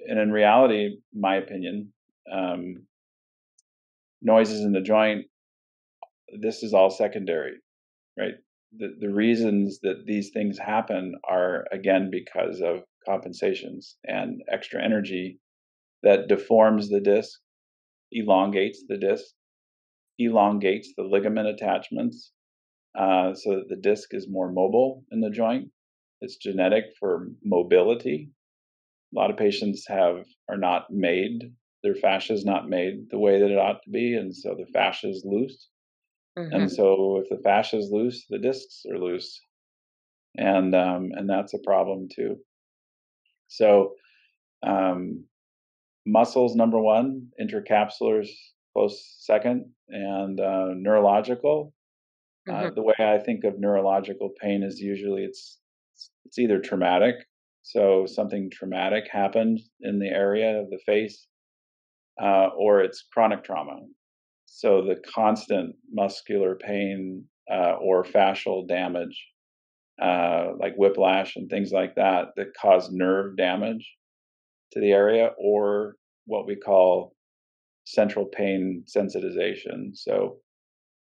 and in reality, my opinion, um, noises in the joint, this is all secondary, right? The, the reasons that these things happen are, again, because of compensations and extra energy that deforms the disc, elongates the disc, elongates the ligament attachments, uh, so that the disc is more mobile in the joint. It's genetic for mobility. A lot of patients have are not made, their fascia is not made the way that it ought to be, and so the fascia is loose. Mm-hmm. And so if the fascia is loose, the discs are loose. And um, and that's a problem too. So um, muscles, number one, intercapsular is close second, and uh, neurological. Mm-hmm. Uh, the way I think of neurological pain is usually it's it's either traumatic, so something traumatic happened in the area of the face, uh, or it's chronic trauma. So the constant muscular pain uh, or fascial damage, uh, like whiplash and things like that, that cause nerve damage to the area, or what we call central pain sensitization. So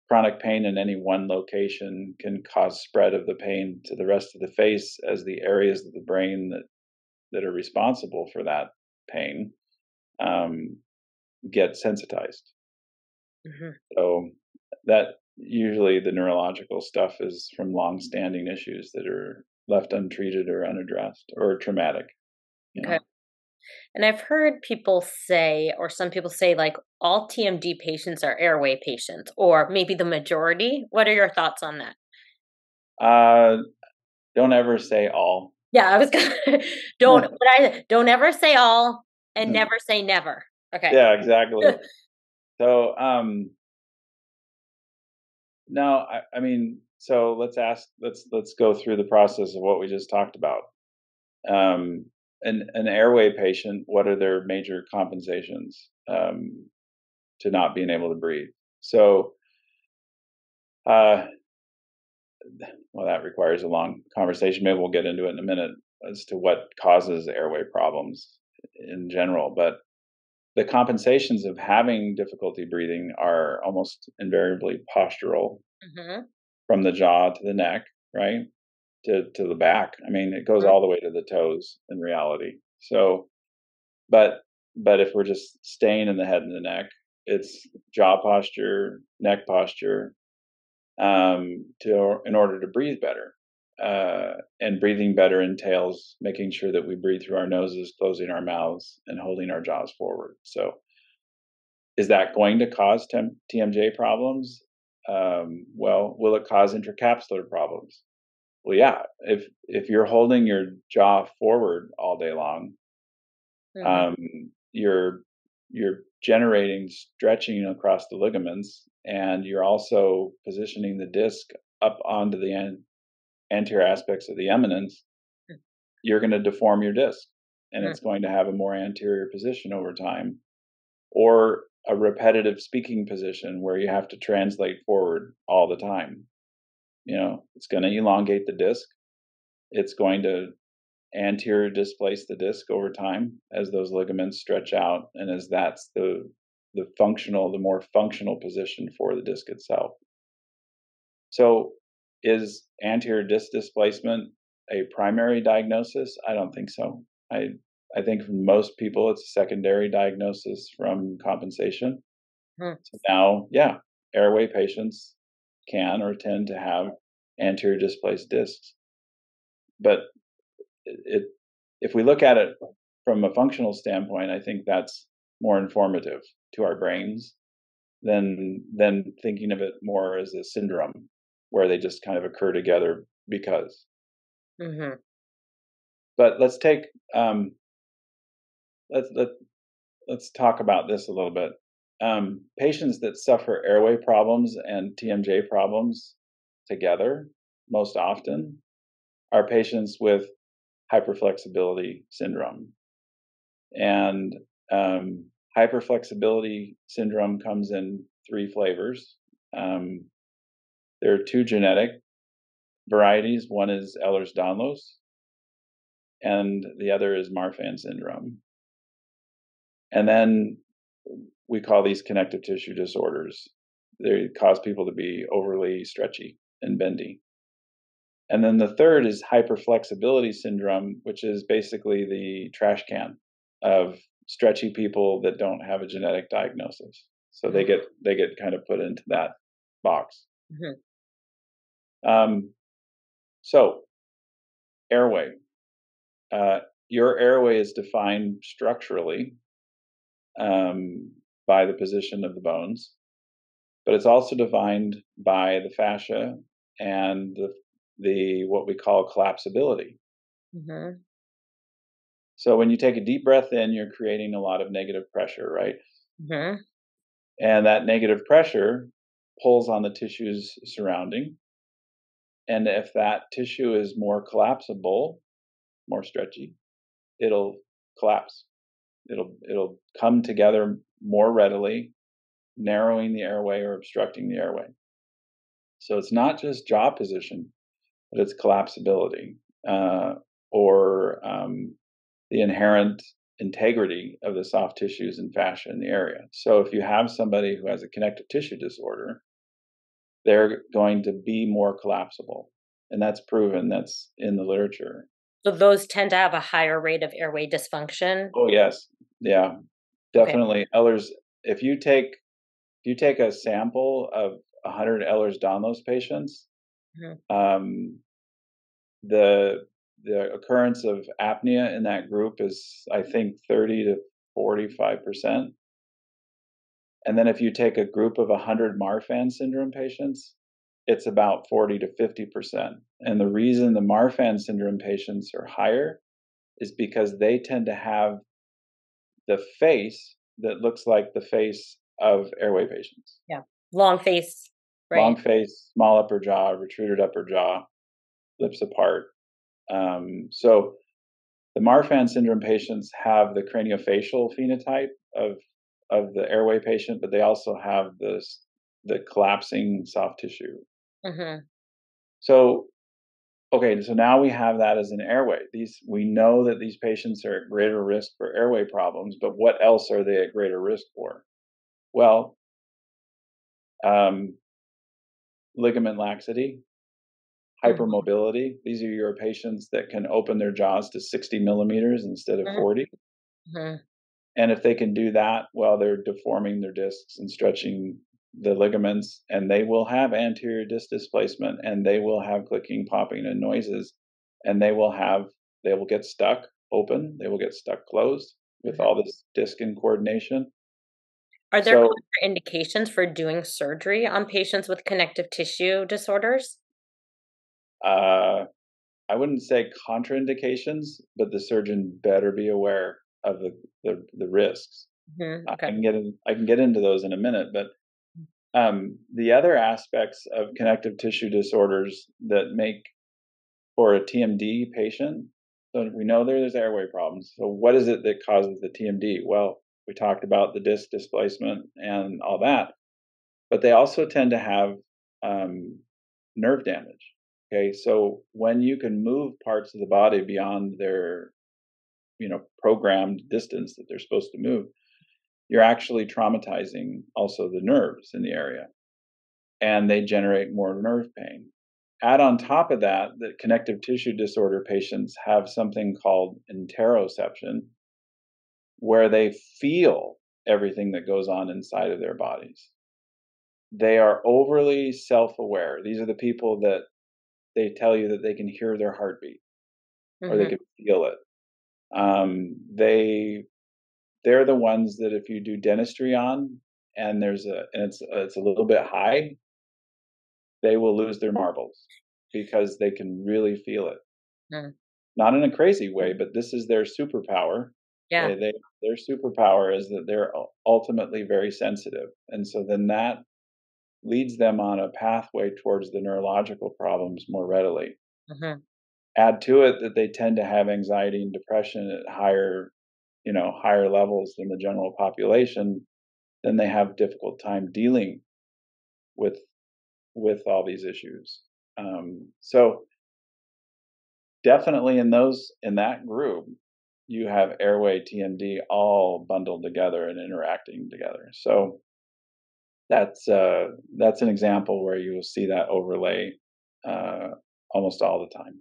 chronic pain in any one location can cause spread of the pain to the rest of the face as the areas of the brain that, that are responsible for that pain um, get sensitized. Mm-hmm. So that usually the neurological stuff is from long-standing issues that are left untreated or unaddressed or traumatic. You know? Okay. And I've heard people say, or some people say, like, all T M J patients are airway patients, or maybe the majority. What are your thoughts on that? Uh, don't ever say all. Yeah, I was gonna don't. But I don't ever say all, and never say never. Okay. Yeah, exactly. So, um, no, I, I mean, so let's ask, let's, let's go through the process of what we just talked about. Um, an, an airway patient, what are their major compensations, um, to not being able to breathe? So, uh, well, that requires a long conversation. Maybe we'll get into it in a minute as to what causes airway problems in general, but the compensations of having difficulty breathing are almost invariably postural, mm-hmm. from the jaw to the neck, right? To to the back. I mean, it goes, mm-hmm. all the way to the toes in reality. So, but, but if we're just staying in the head and the neck, it's jaw posture, neck posture, um, to, in order to breathe better. Uh, and breathing better entails making sure that we breathe through our noses, closing our mouths, and holding our jaws forward. So is that going to cause T M J problems? Um, well, will it cause intracapsular problems? Well, yeah. If if you're holding your jaw forward all day long, mm-hmm. um, you're you're generating stretching across the ligaments, and you're also positioning the disc up onto the end. Anterior aspects of the eminence, you're going to deform your disc, and mm-hmm. it's going to have a more anterior position over time, or a repetitive speaking position where you have to translate forward all the time. You know, it's going to elongate the disc. It's going to anterior displace the disc over time as those ligaments stretch out, and as that's the the functional, the more functional position for the disc itself. So, is anterior disc displacement a primary diagnosis? I don't think so. I I think for most people, it's a secondary diagnosis from compensation. Hmm. So now, yeah, airway patients can or tend to have anterior displaced discs. But it, if we look at it from a functional standpoint, I think that's more informative to our brains than than thinking of it more as a syndrome, where they just kind of occur together because. Mm-hmm. But let's take, um, let's, let, let's talk about this a little bit. Um, patients that suffer airway problems and T M J problems together most often are patients with hyperflexibility syndrome. And um, hyperflexibility syndrome comes in three flavors. Um, There are two genetic varieties. One is Ehlers-Danlos, and the other is Marfan syndrome. And then we call these connective tissue disorders. They cause people to be overly stretchy and bendy. And then the third is hyperflexibility syndrome, which is basically the trash can of stretchy people that don't have a genetic diagnosis. So they get they get kind of put into that box. Mm-hmm. Um, so, airway. Uh, your airway is defined structurally um, by the position of the bones, but it's also defined by the fascia and the, the what we call collapsibility. Mm-hmm. So when you take a deep breath in, you're creating a lot of negative pressure, right? Mm-hmm. And that negative pressure pulls on the tissues surrounding. And if that tissue is more collapsible, more stretchy, it'll collapse. It'll it'll come together more readily, narrowing the airway or obstructing the airway. So it's not just jaw position, but it's collapsibility uh, or um, the inherent integrity of the soft tissues and fascia in the area. So if you have somebody who has a connective tissue disorder, they're going to be more collapsible. And that's proven. That's in the literature. So those tend to have a higher rate of airway dysfunction? Oh, yes. Yeah, definitely. Okay. Ehlers, if you take if you take a sample of one hundred Ehlers-Danlos patients, mm-hmm. um, the the occurrence of apnea in that group is, I think, thirty to forty-five percent. And then if you take a group of one hundred Marfan syndrome patients, it's about forty to fifty percent. And the reason the Marfan syndrome patients are higher is because they tend to have the face that looks like the face of airway patients. Yeah. Long face, right? Long face, small upper jaw, protruded upper jaw, lips apart. Um, so the Marfan syndrome patients have the craniofacial phenotype of of the airway patient, but they also have the the collapsing soft tissue. Mm-hmm. So, okay, so now we have that as an airway. These we know that these patients are at greater risk for airway problems, but what else are they at greater risk for? Well, um, ligament laxity, hypermobility. These are your patients that can open their jaws to sixty millimeters instead of forty. Mm-hmm. And if they can do that, well, they're deforming their discs and stretching the ligaments, and they will have anterior disc displacement, and they will have clicking, popping, and noises, and they will have, they will get stuck open, they will get stuck closed with mm-hmm. all this disc incoordination. Are there so, contraindications for doing surgery on patients with connective tissue disorders? Uh, I wouldn't say contraindications, but the surgeon better be aware of the the, the risks. Mm-hmm. Okay. I can get in, I can get into those in a minute, but um, the other aspects of connective tissue disorders that make for a T M D patient. So we know there's airway problems. So what is it that causes the T M D? Well, we talked about the disc displacement and all that, but they also tend to have um, nerve damage. Okay, so when you can move parts of the body beyond their, you know, programmed distance that they're supposed to move, you're actually traumatizing also the nerves in the area, and they generate more nerve pain. Add on top of that, the connective tissue disorder patients have something called interoception, where they feel everything that goes on inside of their bodies. They are overly self-aware. These are the people that they tell you that they can hear their heartbeat, mm-hmm. or they can feel it. Um, they, they're the ones that if you do dentistry on, and there's a, and it's it's a little bit high, they will lose their marbles because they can really feel it. Mm. Not in a crazy way, but this is their superpower. Yeah, they, they, their superpower is that they're ultimately very sensitive, and so then that leads them on a pathway towards the neurological problems more readily. Mm-hmm. Add to it that they tend to have anxiety and depression at higher, you know, higher levels than the general population, then they have a difficult time dealing with with all these issues. Um, so definitely in those in that group, you have airway T M D all bundled together and interacting together. So That's uh, that's an example where you will see that overlay uh, almost all the time.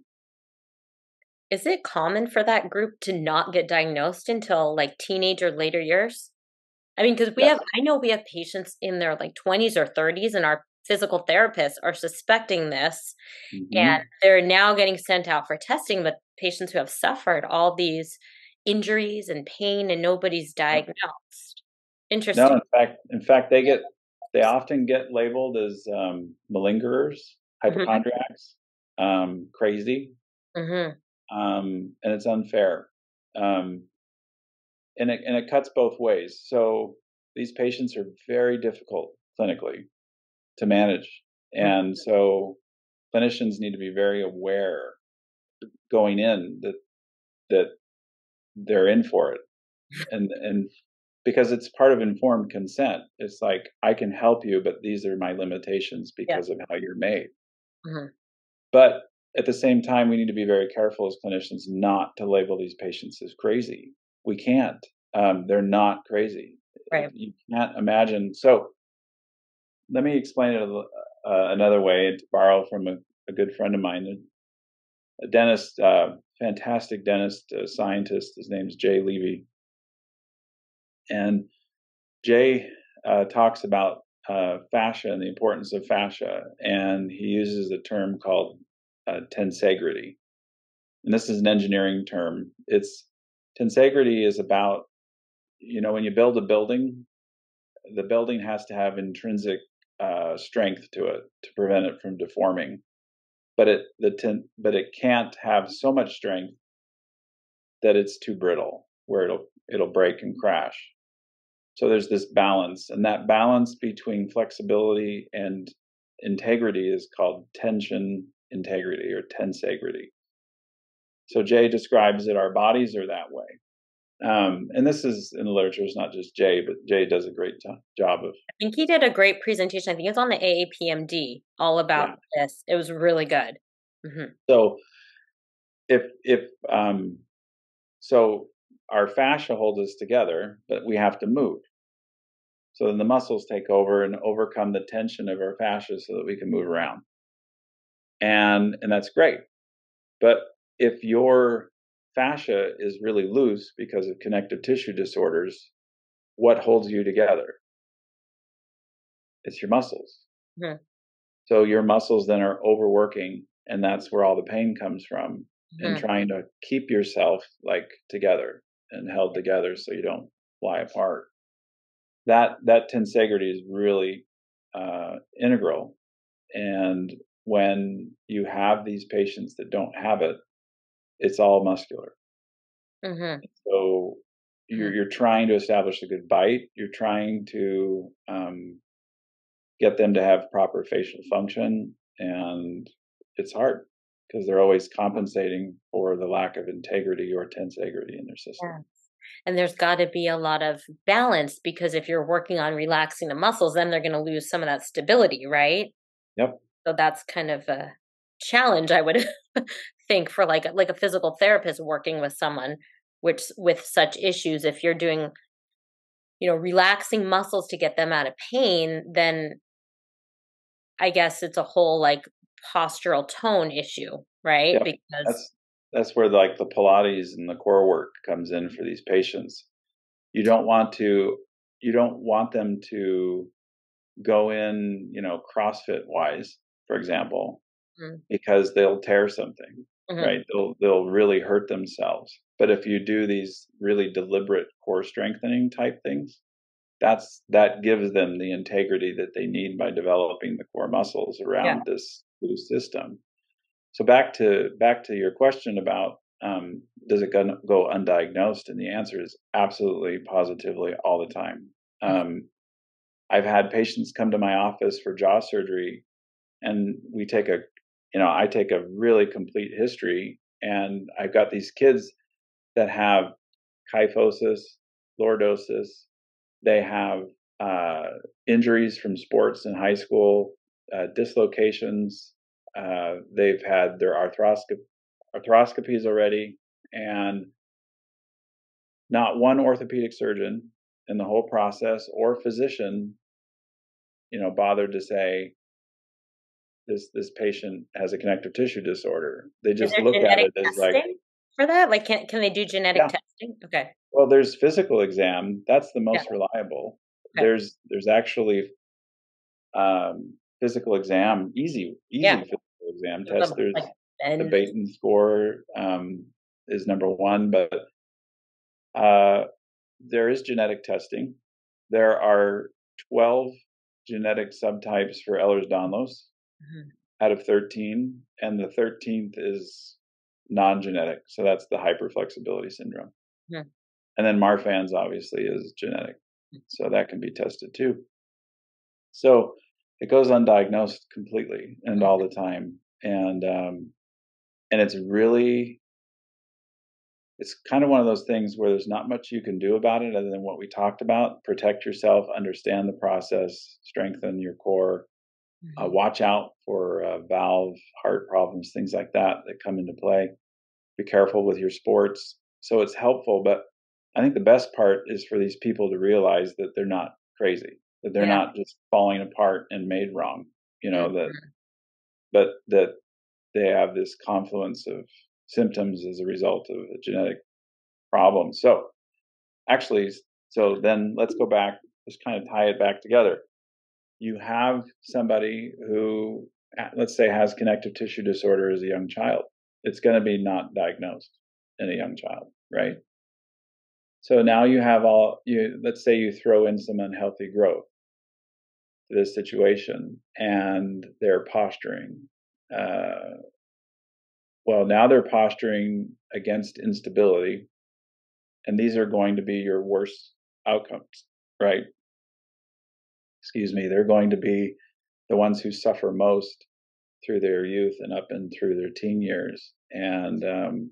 Is it common for that group to not get diagnosed until like teenage or later years? I mean, because we yes. have, I know we have patients in their like twenties or thirties, and our physical therapists are suspecting this, mm-hmm. and they're now getting sent out for testing, but patients who have suffered all these injuries and pain and nobody's diagnosed. Interesting. No, in fact, in fact, they get, they often get labeled as um, malingerers, hypochondriacs, mm-hmm. um, crazy, mm-hmm. um, and it's unfair. Um, and it, and it cuts both ways. So these patients are very difficult clinically to manage. And so clinicians need to be very aware going in that, that they're in for it. And, and because it's part of informed consent, it's like, I can help you, but these are my limitations because yeah. of how you're made. Mm-hmm. But at the same time, we need to be very careful as clinicians not to label these patients as crazy. We can't. Um, they're not crazy. Right. You can't imagine. So let me explain it a, uh, another way, to borrow from a, a good friend of mine, a dentist, uh, fantastic dentist, a scientist. His name's Jay Levy. And Jay uh, talks about uh, fascia and the importance of fascia. And he uses a term called uh, tensegrity. And this is an engineering term. It's tensegrity is about, you know, when you build a building, the building has to have intrinsic uh, strength to it to prevent it from deforming. But it the ten, but it can't have so much strength that it's too brittle, where it'll it'll break and crash. So there's this balance, and that balance between flexibility and integrity is called tension integrity or tensegrity. So Jay describes that our bodies are that way. Um, and this is in the literature, it's not just Jay, but Jay does a great t- job of. I think he did a great presentation. I think it's on the A A P M D all about yeah. this. It was really good. Mm-hmm. So if, if, um, so our fascia holds us together, but we have to move. So then the muscles take over and overcome the tension of our fascia so that we can move around. And, and that's great. But if your fascia is really loose because of connective tissue disorders, what holds you together? It's your muscles. Yeah. So your muscles then are overworking, and that's where all the pain comes from, yeah. and trying to keep yourself like together and held together so you don't fly apart. That that tensegrity is really uh, integral. And when you have these patients that don't have it, it's all muscular. Mm-hmm. So you're you're trying to establish a good bite. You're trying to um, get them to have proper facial function, and it's hard because they're always compensating for the lack of integrity or tensegrity in their system. Yes. And there's got to be a lot of balance, because if you're working on relaxing the muscles, then they're going to lose some of that stability, right? Yep. So that's kind of a challenge, I would think, for like like a physical therapist working with someone which with such issues. If you're doing, you know, relaxing muscles to get them out of pain, then I guess it's a whole like postural tone issue, right? Yep. Because that's, that's where like the Pilates and the core work comes in for these patients. You don't want to you don't want them to go in, you know, CrossFit wise, for example. Because they'll tear something, mm-hmm. right? They'll they'll really hurt themselves. But if you do these really deliberate core strengthening type things, that's that gives them the integrity that they need by developing the core muscles around yeah. this loose system. So back to back to your question about um, does it go, go undiagnosed? And the answer is absolutely, positively, all the time. Um, I've had patients come to my office for jaw surgery, and we take a You know, I take a really complete history, and I've got these kids that have kyphosis, lordosis. They have uh, injuries from sports in high school, uh, dislocations. Uh, they've had their arthroscop- arthroscopies already, and not one orthopedic surgeon in the whole process or physician, you know, bothered to say, This this patient has a connective tissue disorder. They just look at it as like for that. Like, can can they do genetic yeah. testing? Okay. Well, there's physical exam. That's the most yeah. reliable. Okay. There's there's actually um, physical exam, easy, easy yeah. physical exam test. There's like the Beighton score um, is number one, but uh, there is genetic testing. There are twelve genetic subtypes for Ehlers-Danlos mm-hmm. out of thirteen, and the thirteenth is non-genetic. So that's the hyperflexibility syndrome. Yeah. And then Marfan's obviously is genetic. So that can be tested too. So it goes undiagnosed completely and all the time. And, um, and it's really, it's kind of one of those things where there's not much you can do about it other than what we talked about. Protect yourself, understand the process, strengthen your core, uh, watch out for uh, valve, heart problems, things like that that come into play. Be careful with your sports. So it's helpful, but I think the best part is for these people to realize that they're not crazy, that they're yeah. not just falling apart and made wrong, you know, mm-hmm. that, but that they have this confluence of symptoms as a result of a genetic problem. So actually, so then let's go back, just kind of tie it back together. You have somebody who, let's say, has connective tissue disorder as a young child. It's going to be not diagnosed in a young child, right? So now you have all, you, let's say you throw in some unhealthy growth to this situation and they're posturing. Uh, well, now they're posturing against instability, and these are going to be your worst outcomes, right? Excuse me, they're going to be the ones who suffer most through their youth and up and through their teen years. And, um,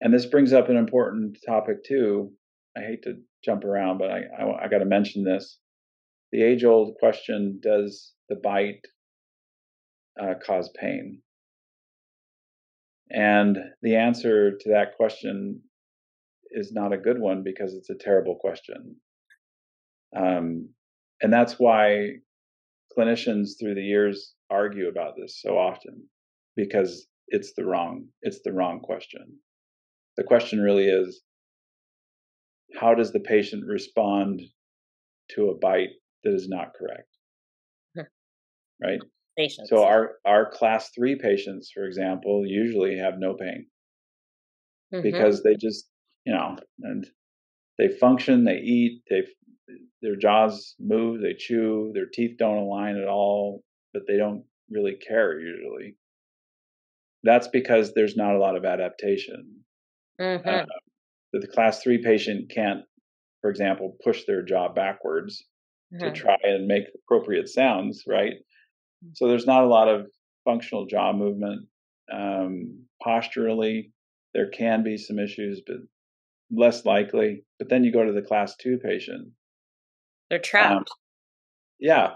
And this brings up an important topic, too. I hate to jump around, but I, I, I got to mention this. The age-old question, does the bite uh, cause pain? And the answer to that question is not a good one because it's a terrible question. Um, and that's why clinicians through the years argue about this so often, because it's the wrong, it's the wrong question. The question really is, how does the patient respond to a bite that is not correct? Right? Patients. So our, our class three patients, for example, usually have no pain mm-hmm. because they just, you know, and they function, they eat, they their jaws move, they chew, their teeth don't align at all, but they don't really care usually. That's because there's not a lot of adaptation. Mm-hmm. Uh, the class three patient can't, for example, push their jaw backwards mm-hmm. to try and make appropriate sounds, right? So there's not a lot of functional jaw movement. Um, posturally, there can be some issues, but less likely. But then you go to the class two patient. They're trapped. Um, yeah.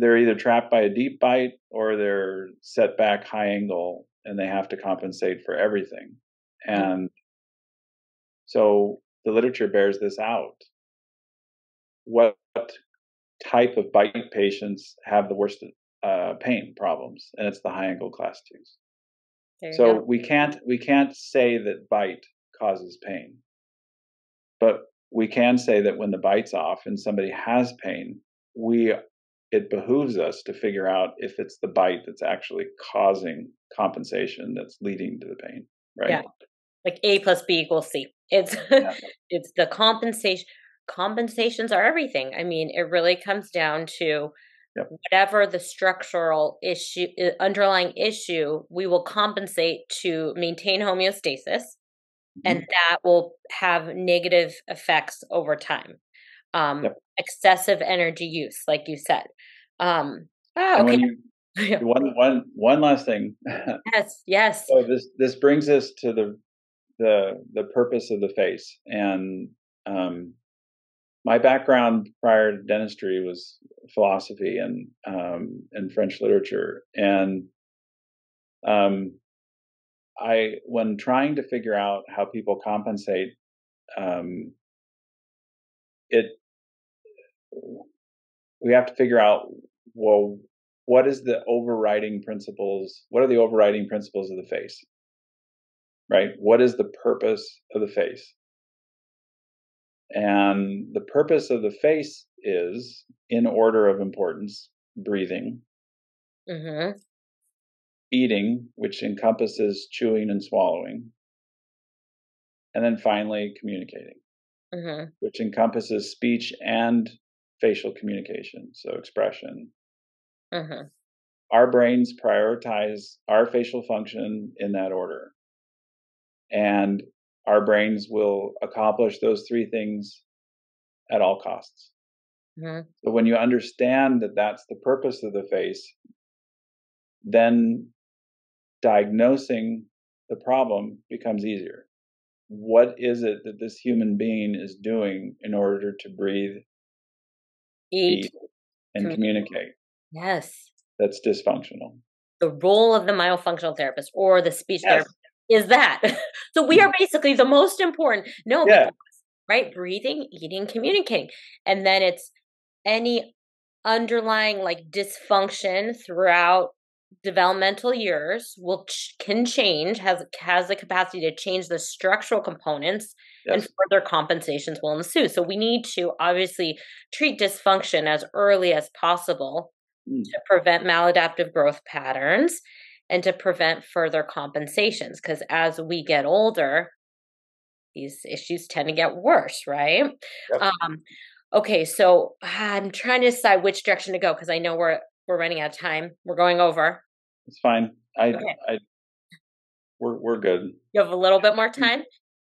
They're either trapped by a deep bite or they're set back high angle and they have to compensate for everything. And so the literature bears this out. What type of bite patients have the worst uh, pain problems? And it's the high angle class twos. There so you go. we can't we can't say that bite causes pain, but we can say that when the bite's off and somebody has pain, we it behooves us to figure out if it's the bite that's actually causing compensation that's leading to the pain. Right. Yeah. Like A plus B equals C. It's yeah. it's the compensation. Compensations are everything. I mean, it really comes down to yep. whatever the structural issue, underlying issue, we will compensate to maintain homeostasis, mm-hmm. and that will have negative effects over time. Um, yep. Excessive energy use, like you said. Um, oh, okay. One, one, one last thing. Yes, yes. So this this brings us to the the the purpose of the face. And um, my background prior to dentistry was philosophy and um, and French literature. And um, I, when trying to figure out how people compensate, um, it we have to figure out well. What is the overriding principles? What are the overriding principles of the face? Right? What is the purpose of the face? And the purpose of the face is, in order of importance, breathing, mm-hmm. eating, which encompasses chewing and swallowing, and then finally communicating, mm-hmm. which encompasses speech and facial communication, so expression. Mm-hmm. Our brains prioritize our facial function in that order. And our brains will accomplish those three things at all costs. Mm-hmm. So when you understand that that's the purpose of the face, then diagnosing the problem becomes easier. What is it that this human being is doing in order to breathe, eat, eat and mm-hmm. communicate? Yes. That's dysfunctional. The role of the myofunctional therapist or the speech yes. therapist is that. So we are basically the most important. No, yeah. because, right? Breathing, eating, communicating. And then it's any underlying like dysfunction throughout developmental years will ch- can change, has has the capacity to change the structural components, yes. and further compensations will ensue. So we need to obviously treat dysfunction as early as possible mm. to prevent maladaptive growth patterns and to prevent further compensations. Because as we get older, these issues tend to get worse, right? Yep. Um, okay, so I'm trying to decide which direction to go because I know we're we're running out of time. We're going over. It's fine. I, okay. I, I we're we're good. You have a little bit more time.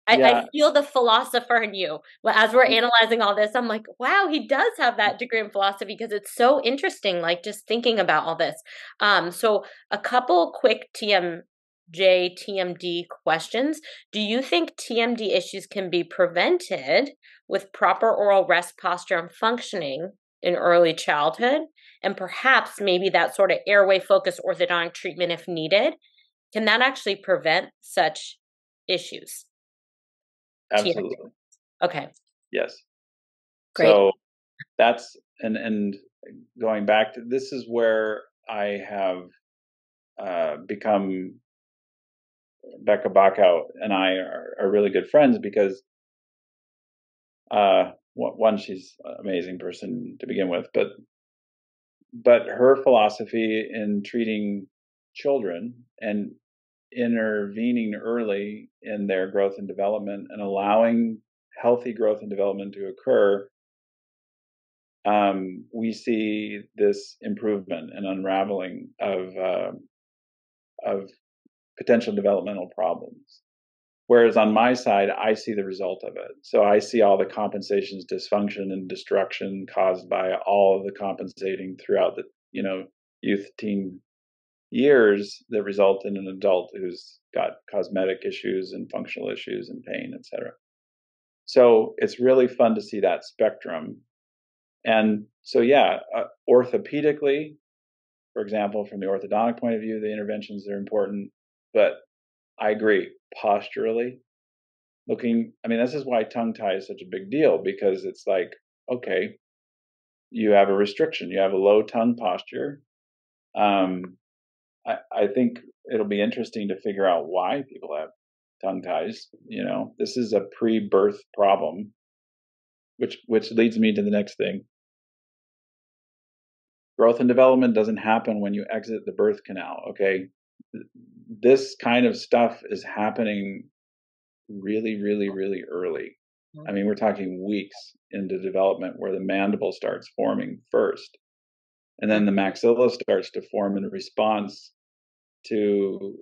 I, yeah. I feel the philosopher in you. As we're analyzing all this, I'm like, wow, he does have that degree in philosophy because it's so interesting, like just thinking about all this. Um, so a couple quick T M J, T M D questions. Do you think T M D issues can be prevented with proper oral rest, posture, and functioning in early childhood? And perhaps maybe that sort of airway-focused orthodontic treatment if needed, can that actually prevent such issues? Absolutely. Okay. Yes. Great. So that's, and, and going back to, this is where I have uh, become, Rebecca Bacow and I are, are really good friends because uh, one, she's an amazing person to begin with, but, but her philosophy in treating children and intervening early in their growth and development and allowing healthy growth and development to occur, um, we see this improvement and unraveling of uh, of potential developmental problems. Whereas on my side, I see the result of it. So I see all the compensations, dysfunction, and destruction caused by all of the compensating throughout the, you know, youth, teen years that result in an adult who's got cosmetic issues and functional issues and pain, et cetera. So it's really fun to see that spectrum. And so, yeah, uh, orthopedically, for example, from the orthodontic point of view, the interventions are important. But I agree, posturally, looking, I mean, this is why tongue tie is such a big deal, because it's like, okay, you have a restriction, you have a low tongue posture. Um, I, I think it'll be interesting to figure out why people have tongue ties. You know, this is a pre-birth problem, which which leads me to the next thing. Growth and development doesn't happen when you exit the birth canal, okay? This kind of stuff is happening really, really, really early. I mean, we're talking weeks into development where the mandible starts forming first. And then the maxilla starts to form in response to,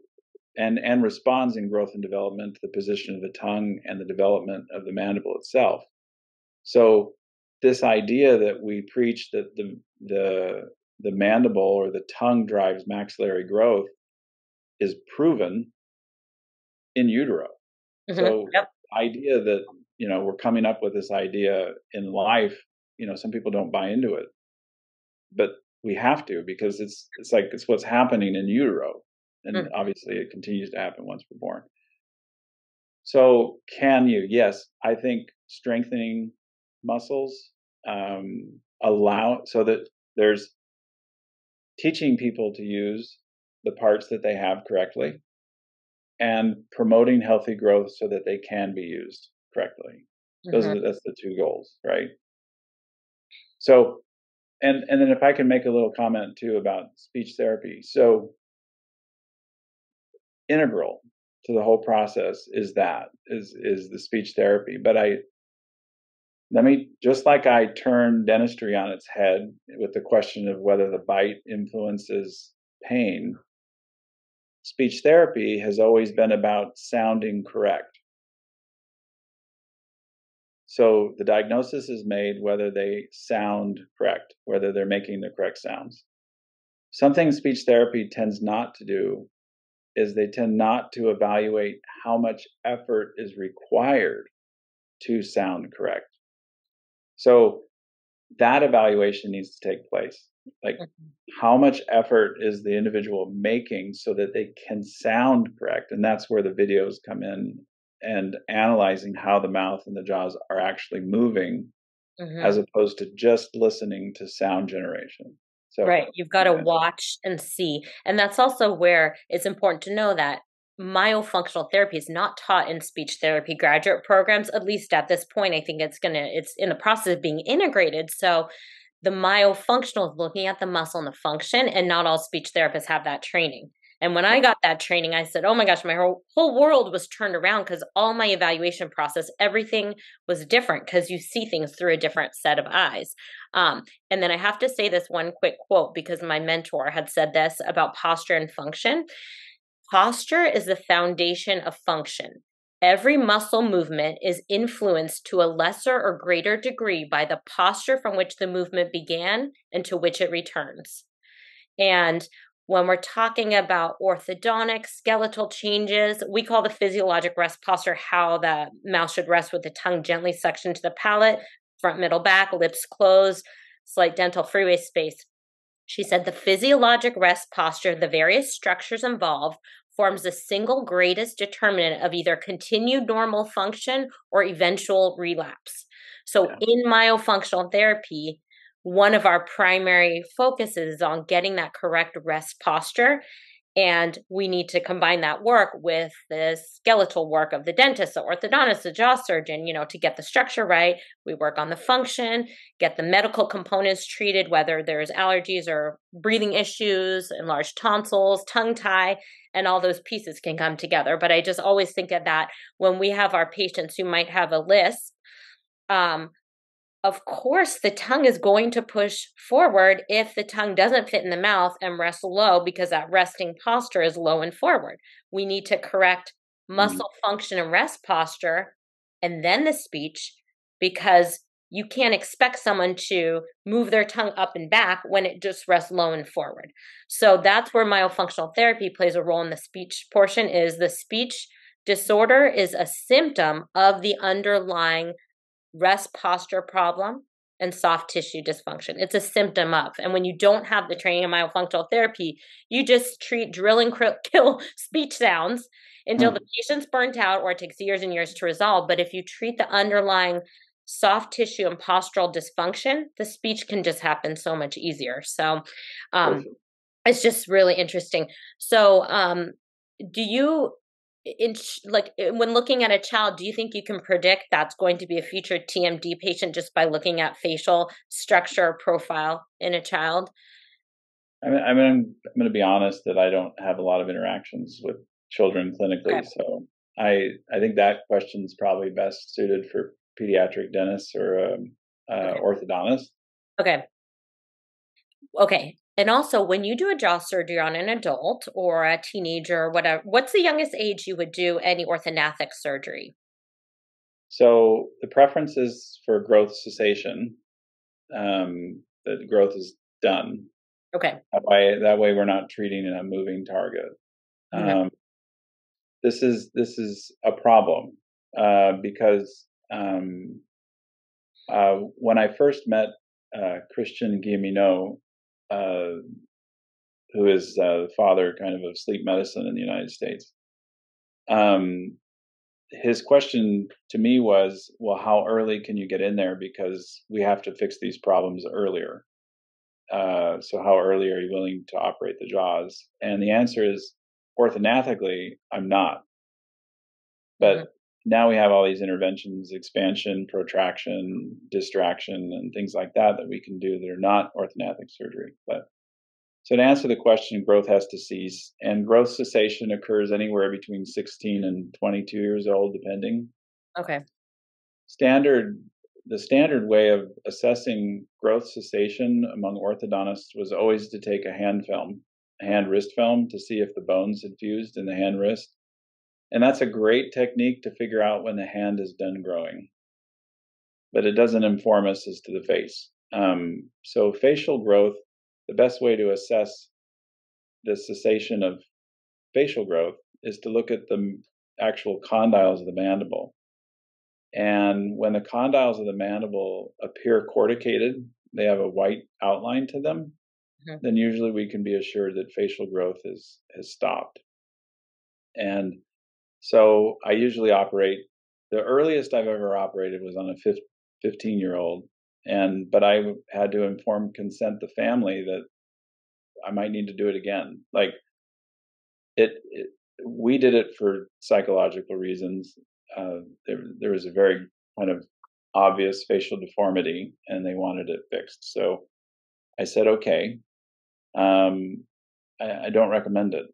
and, and responds in growth and development to the position of the tongue and the development of the mandible itself. So this idea that we preach that the, the, the mandible or the tongue drives maxillary growth is proven in utero. Mm-hmm. So yep. the idea that, you know, we're coming up with this idea in life, you know, some people don't buy into it, but we have to, because it's, it's like, it's what's happening in utero. And mm-hmm. obviously it continues to happen once we're born. So can you, yes, I think strengthening muscles, um, allow, so that there's teaching people to use the parts that they have correctly and promoting healthy growth so that they can be used correctly. Those mm-hmm. are, that's the two goals, right? So And and then if I can make a little comment too about speech therapy. So integral to the whole process is that is is the speech therapy. But I let me just like I turned dentistry on its head with the question of whether the bite influences pain. Speech therapy has always been about sounding correct. So the diagnosis is made whether they sound correct, whether they're making the correct sounds. Something speech therapy tends not to do is they tend not to evaluate how much effort is required to sound correct. So that evaluation needs to take place. Like, mm-hmm. how much effort is the individual making so that they can sound correct? And that's where the videos come in, and analyzing how the mouth and the jaws are actually moving, mm-hmm. as opposed to just listening to sound generation. So, right. You've got to watch and see. And that's also where it's important to know that myofunctional therapy is not taught in speech therapy graduate programs, at least at this point. I think it's going to, it's in the process of being integrated. So the myofunctional is looking at the muscle and the function, and not all speech therapists have that training. And when I got that training, I said, oh my gosh, my whole, whole world was turned around, because all my evaluation process, everything was different, because you see things through a different set of eyes. Um, and then I have to say this one quick quote, because my mentor had said this about posture and function. Posture is the foundation of function. Every muscle movement is influenced to a lesser or greater degree by the posture from which the movement began and to which it returns. And when we're talking about orthodontic skeletal changes, we call the physiologic rest posture how the mouth should rest with the tongue gently suctioned to the palate, front, middle, back, lips closed, slight dental freeway space. She said the physiologic rest posture, the various structures involved, forms the single greatest determinant of either continued normal function or eventual relapse. So in myofunctional therapy, one of our primary focuses is on getting that correct rest posture. And we need to combine that work with the skeletal work of the dentist, the orthodontist, the jaw surgeon, you know, to get the structure right. We work on the function, get the medical components treated, whether there's allergies or breathing issues, enlarged tonsils, tongue tie, and all those pieces can come together. But I just always think of that when we have our patients who might have a lisp. Um, Of course, the tongue is going to push forward if the tongue doesn't fit in the mouth and rest low, because that resting posture is low and forward. We need to correct muscle function and rest posture, and then the speech, because you can't expect someone to move their tongue up and back when it just rests low and forward. So that's where myofunctional therapy plays a role in the speech portion. Is the speech disorder is a symptom of the underlying rest posture problem and soft tissue dysfunction. It's a symptom of. And when you don't have the training in myofunctional therapy, you just treat drill and kill speech sounds until mm. the patient's burnt out, or it takes years and years to resolve. But if you treat the underlying soft tissue and postural dysfunction, the speech can just happen so much easier. So um, it's just really interesting. So um, do you... In, like when looking at a child, do you think you can predict that's going to be a future T M D patient just by looking at facial structure profile in a child? I mean, I mean I'm, I'm going to be honest that I don't have a lot of interactions with children clinically. Okay. So I I think that question's probably best suited for pediatric dentists or um, uh, okay. orthodontists. Okay. Okay. And also, when you do a jaw surgery on an adult or a teenager or whatever, what's the youngest age you would do any orthognathic surgery? So the preference is for growth cessation. Um, the growth is done. Okay. That way, that way we're not treating a moving target. Um, okay. This is this is a problem uh, because um, uh, when I first met uh, Christian Guilleminault, Uh, who is the uh, father kind of of sleep medicine in the United States. Um, his question to me was, well, how early can you get in there? Because we have to fix these problems earlier. Uh, so how early are you willing to operate the jaws? And the answer is, orthognathic, I'm not. But now we have all these interventions, expansion, protraction, distraction, and things like that that we can do that are not orthognathic surgery. But so to answer the question, growth has to cease, and growth cessation occurs anywhere between sixteen and twenty-two years old, depending. Okay. Standard, the standard way of assessing growth cessation among orthodontists was always to take a hand film, a hand wrist film, to see if the bones had fused in the hand wrist. And that's a great technique to figure out when the hand is done growing, but it doesn't inform us as to the face. Um, so facial growth, the best way to assess the cessation of facial growth is to look at the actual condyles of the mandible. And when the condyles of the mandible appear corticated, they have a white outline to them, mm-hmm. then usually we can be assured that facial growth is, has stopped. And so I usually operate, the earliest I've ever operated was on a fifteen-year-old, and but I had to inform consent the family that I might need to do it again. Like, it, it we did it for psychological reasons. Uh, there, there was a very kind of obvious facial deformity, and they wanted it fixed. So I said, okay, um, I, I don't recommend it.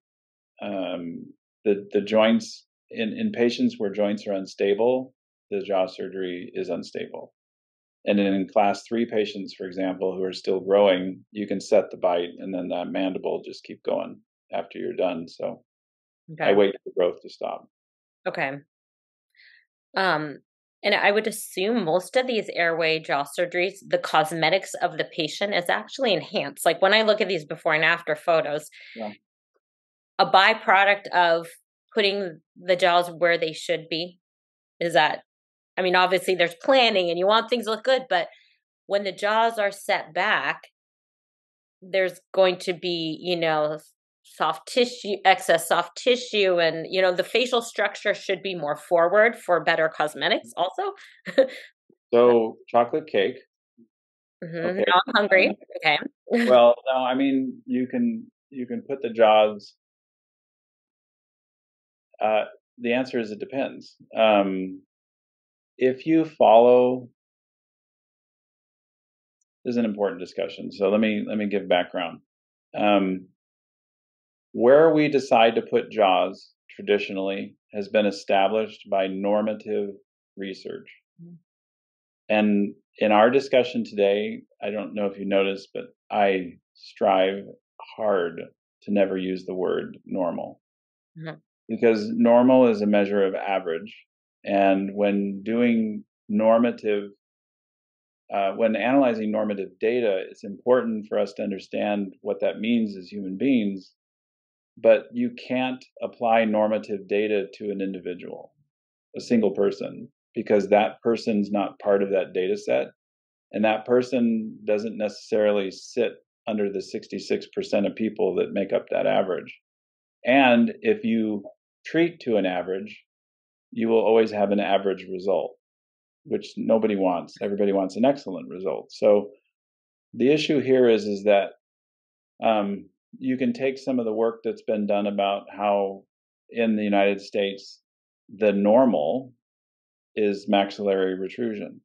Um, the the joints... In, in patients where joints are unstable, the jaw surgery is unstable. And in class three patients, for example, who are still growing, you can set the bite and then that mandible just keep going after you're done. So okay. I wait for the growth to stop. Okay. Um, and I would assume most of these airway jaw surgeries, the cosmetics of the patient is actually enhanced. Like when I look at these before and after photos, yeah. a byproduct of putting the jaws where they should be? Is that, I mean, obviously there's planning and you want things to look good, but when the jaws are set back, there's going to be, you know, soft tissue, excess soft tissue. And, you know, the facial structure should be more forward for better cosmetics also. So chocolate cake. Mm-hmm. Okay. Now I'm hungry. Okay. Well, no, I mean, you can, you can put the jaws. Uh, the answer is it depends. Um, if you follow, this is an important discussion. So let me let me give background. Um, where we decide to put jaws traditionally has been established by normative research. Mm-hmm. And in our discussion today, I don't know if you noticed, but I strive hard to never use the word normal. Mm-hmm. Because normal is a measure of average. And when doing normative, uh, when analyzing normative data, it's important for us to understand what that means as human beings. But you can't apply normative data to an individual, a single person, because that person's not part of that data set. And that person doesn't necessarily sit under the sixty-six percent of people that make up that average. And if you treat to an average, you will always have an average result, which nobody wants. Everybody wants an excellent result. So the issue here is, is that um, you can take some of the work that's been done about how in the United States, the normal is maxillary retrusion.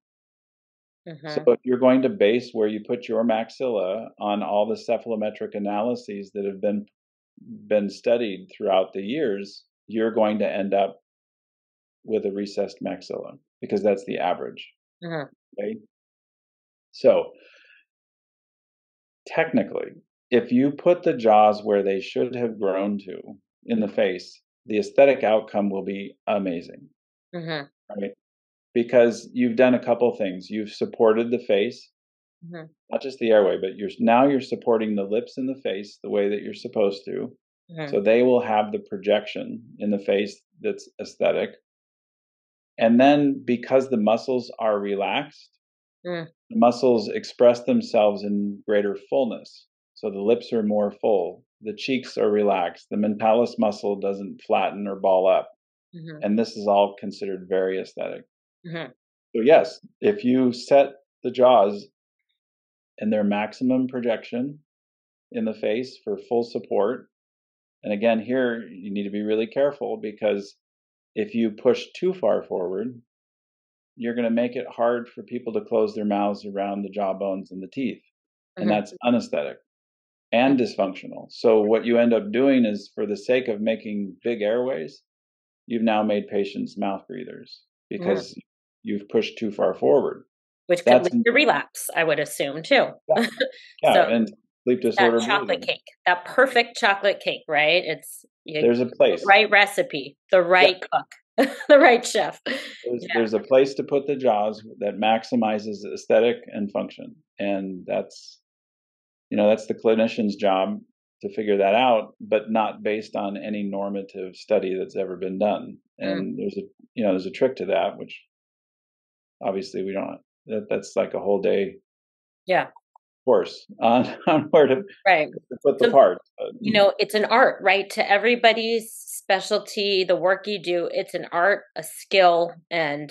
Mm-hmm. So if you're going to base where you put your maxilla on all the cephalometric analyses that have been been studied throughout the years, you're going to end up with a recessed maxilla because that's the average. Uh-huh. Right? So technically, if you put the jaws where they should have grown to in the face, the aesthetic outcome will be amazing. Uh-huh. Right? Because you've done a couple things. You've supported the face. Mm-hmm. Not just the airway, but you're now you're supporting the lips and the face the way that you're supposed to. Mm-hmm. So they will have the projection in the face that's aesthetic. And then because the muscles are relaxed, mm. the muscles express themselves in greater fullness. So the lips are more full. The cheeks are relaxed. The mentalis muscle doesn't flatten or ball up. Mm-hmm. And this is all considered very aesthetic. Mm-hmm. So yes, if you set the jaws and their maximum projection in the face for full support. And again, here you need to be really careful because if you push too far forward, you're going to make it hard for people to close their mouths around the jawbones and the teeth. And that's unesthetic and dysfunctional. So what you end up doing is, for the sake of making big airways, you've now made patients mouth breathers because yeah. you've pushed too far forward. Which could lead to relapse, I would assume, too. Yeah, yeah. So and sleep disorder. That chocolate breathing. cake, that perfect chocolate cake, right? It's you, There's a place. The right recipe, the right yeah. cook, the right chef. There's, yeah. there's a place to put the jaws that maximizes aesthetic and function. And that's, you know, that's the clinician's job to figure that out, but not based on any normative study that's ever been done. And mm. there's a, you know, there's a trick to that, which obviously we don't, that, that's like a whole day yeah. course on, on where to, right. to put the so, parts. But, you know, it's an art, right? To everybody's specialty, the work you do, it's an art, a skill, and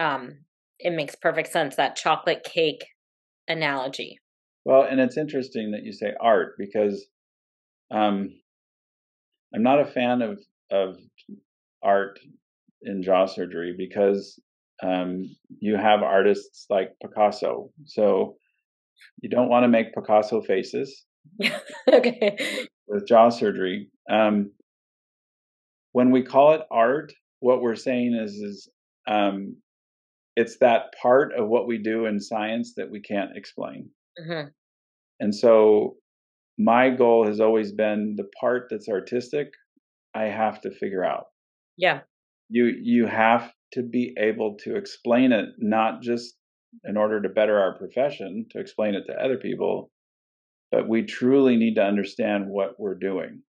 um, it makes perfect sense, that chocolate cake analogy. Well, and it's interesting that you say art, because um, I'm not a fan of of art in jaw surgery, because um, you have artists like Picasso. So you don't want to make Picasso faces okay. with jaw surgery. Um, when we call it art, what we're saying is, is um, it's that part of what we do in science that we can't explain. Mm-hmm. And so my goal has always been, the part that's artistic, I have to figure out. Yeah. You you have to be able to explain it, not just in order to better our profession, to explain it to other people, but we truly need to understand what we're doing.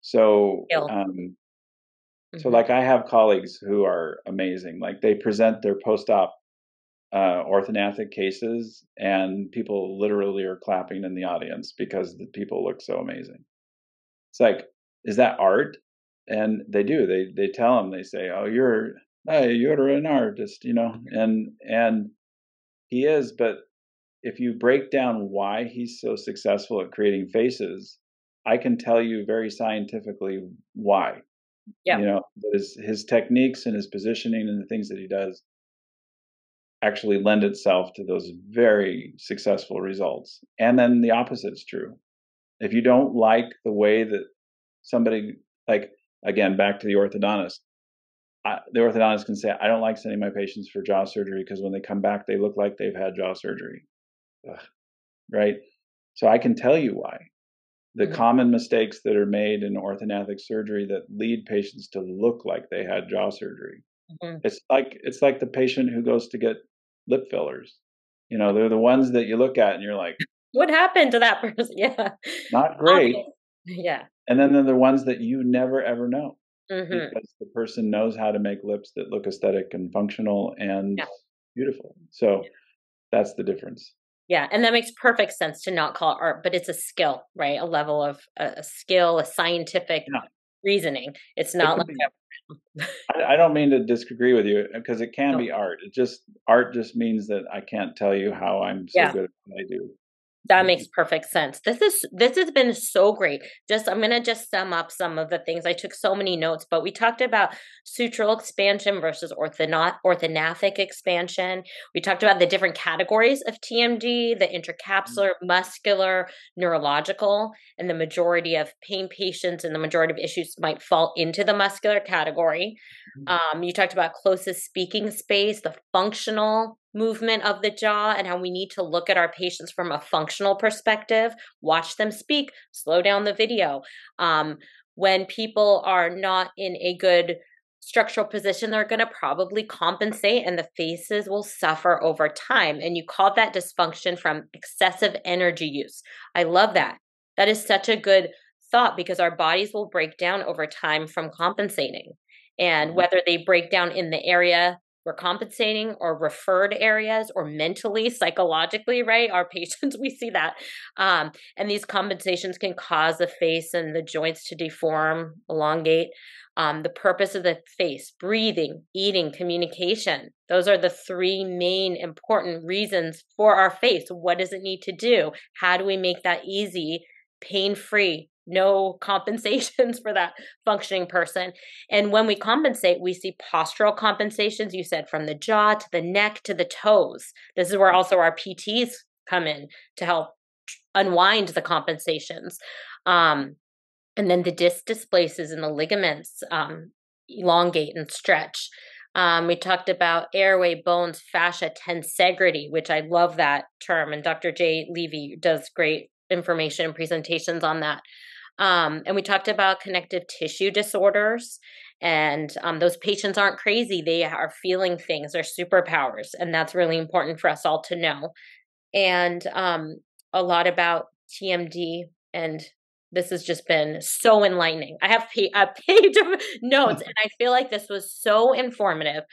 So, um, mm-hmm. so like I have colleagues who are amazing. Like they present their post-op Uh, orthognathic cases, and people literally are clapping in the audience because the people look so amazing. It's like, is that art? And they do. They they tell them. They say, "Oh, you're hey, you're an artist," you know. And and he is. But if you break down why he's so successful at creating faces, I can tell you very scientifically why. Yeah. You know, his his techniques and his positioning and the things that he does actually lend itself to those very successful results. And then the opposite's true. If you don't like the way that somebody, like, again, back to the orthodontist, I, the orthodontist can say, I don't like sending my patients for jaw surgery because when they come back, they look like they've had jaw surgery. Ugh. Right? So I can tell you why. The mm-hmm. common mistakes that are made in orthognathic surgery that lead patients to look like they had jaw surgery. Mm-hmm. It's like, it's like the patient who goes to get lip fillers. You know, they're the ones that you look at and you're like, what happened to that person? Yeah. Not great. Obvious. Yeah. And then they're the ones that you never, ever know mm-hmm. because the person knows how to make lips that look aesthetic and functional and yeah. beautiful. So yeah. that's the difference. Yeah. And that makes perfect sense to not call it art, but it's a skill, right? A level of uh, a skill, a scientific yeah. reasoning. It's not it like a I don't mean to disagree with you, because it can no. be art. It just art just means that I can't tell you how I'm so yeah. good at what I do. That makes perfect sense. This is this has been so great. Just I'm gonna just sum up some of the things. I took so many notes, but we talked about sutural expansion versus orthognathic orthognathic expansion. We talked about the different categories of T M J, the intercapsular, mm-hmm. muscular, neurological, and the majority of pain patients and the majority of issues might fall into the muscular category. Mm-hmm. Um, you talked about closest speaking space, the functional movement of the jaw, and how we need to look at our patients from a functional perspective, watch them speak, slow down the video. Um, when people are not in a good structural position, they're going to probably compensate and the faces will suffer over time. And you call that dysfunction from excessive energy use. I love that. That is such a good thought, because our bodies will break down over time from compensating. And whether they break down in the area we're compensating or referred areas or mentally, psychologically, right? Our patients, we see that. Um, and these compensations can cause the face and the joints to deform, elongate. Um, the purpose of the face, breathing, eating, communication. Those are the three main important reasons for our face. What does it need to do? How do we make that easy, pain-free, no compensations for that functioning person. And when we compensate, we see postural compensations, you said, from the jaw to the neck to the toes. This is where also our P Ts come in to help unwind the compensations. Um, and then the disc displaces in the ligaments um, elongate and stretch. Um, we talked about airway, bones, fascia, tensegrity, which I love that term. And Doctor Jay Levy does great information and presentations on that. Um, and we talked about connective tissue disorders. And um, those patients aren't crazy. They are feeling things. They're superpowers. And that's really important for us all to know. And um, a lot about T M D. And this has just been so enlightening. I have a page of notes, and I feel like this was so informative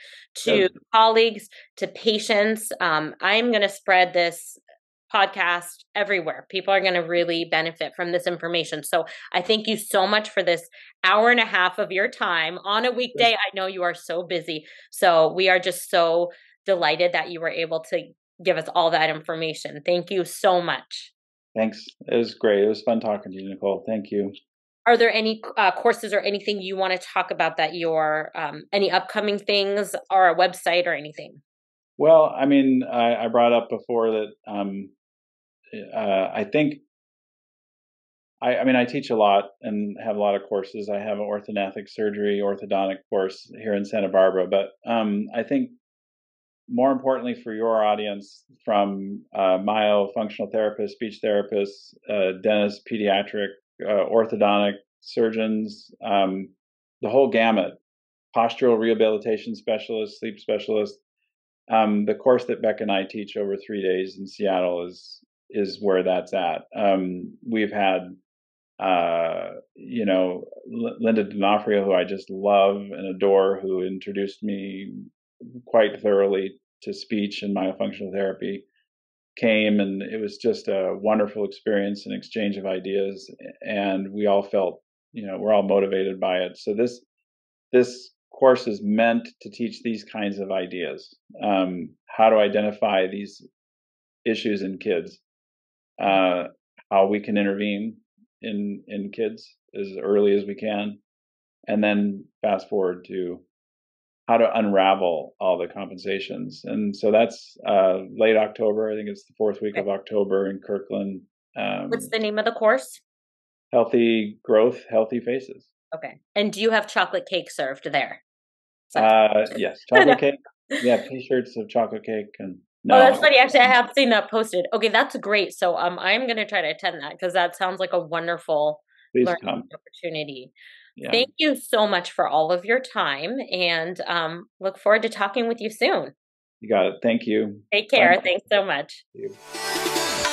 to oh. colleagues, to patients. Um, I'm going to spread this podcast everywhere. People are going to really benefit from this information. So I thank you so much for this hour and a half of your time on a weekday. I know you are so busy. So we are just so delighted that you were able to give us all that information. Thank you so much. Thanks. It was great. It was fun talking to you, Nicole. Thank you. Are there any uh, courses or anything you want to talk about that you're, um, any upcoming things or a website or anything? Well, I mean, I, I brought up before that um, uh, I think, I, I mean, I teach a lot and have a lot of courses. I have an orthognathic surgery, orthodontic course here in Santa Barbara, but um, I think more importantly for your audience, from uh, myo, functional therapists, speech therapists, uh, dentists, pediatric, uh, orthodontic surgeons, um, the whole gamut, postural rehabilitation specialists, sleep specialists. Um, the course that Beck and I teach over three days in Seattle is is where that's at. Um, we've had, uh, you know, L- Linda D'Onofrio, who I just love and adore, who introduced me quite thoroughly to speech and myofunctional therapy, came, and it was just a wonderful experience and exchange of ideas. And we all felt, you know, we're all motivated by it. So this this course is meant to teach these kinds of ideas, um, how to identify these issues in kids, uh, how we can intervene in in kids as early as we can, and then fast forward to how to unravel all the compensations. And so that's uh, late October. I think it's the fourth week okay. of October in Kirkland. Um, What's the name of the course? Healthy Growth, Healthy Faces. Okay. And do you have chocolate cake served there? Uh, yes. Chocolate cake. Yeah. T-shirts of chocolate cake. And no. Oh, that's funny. Actually, I have seen that posted. Okay. That's great. So um, I'm going to try to attend that because that sounds like a wonderful Please learning come. opportunity. Yeah. Thank you so much for all of your time, and um, look forward to talking with you soon. You got it. Thank you. Take care. Bye. Thanks so much. Thank you.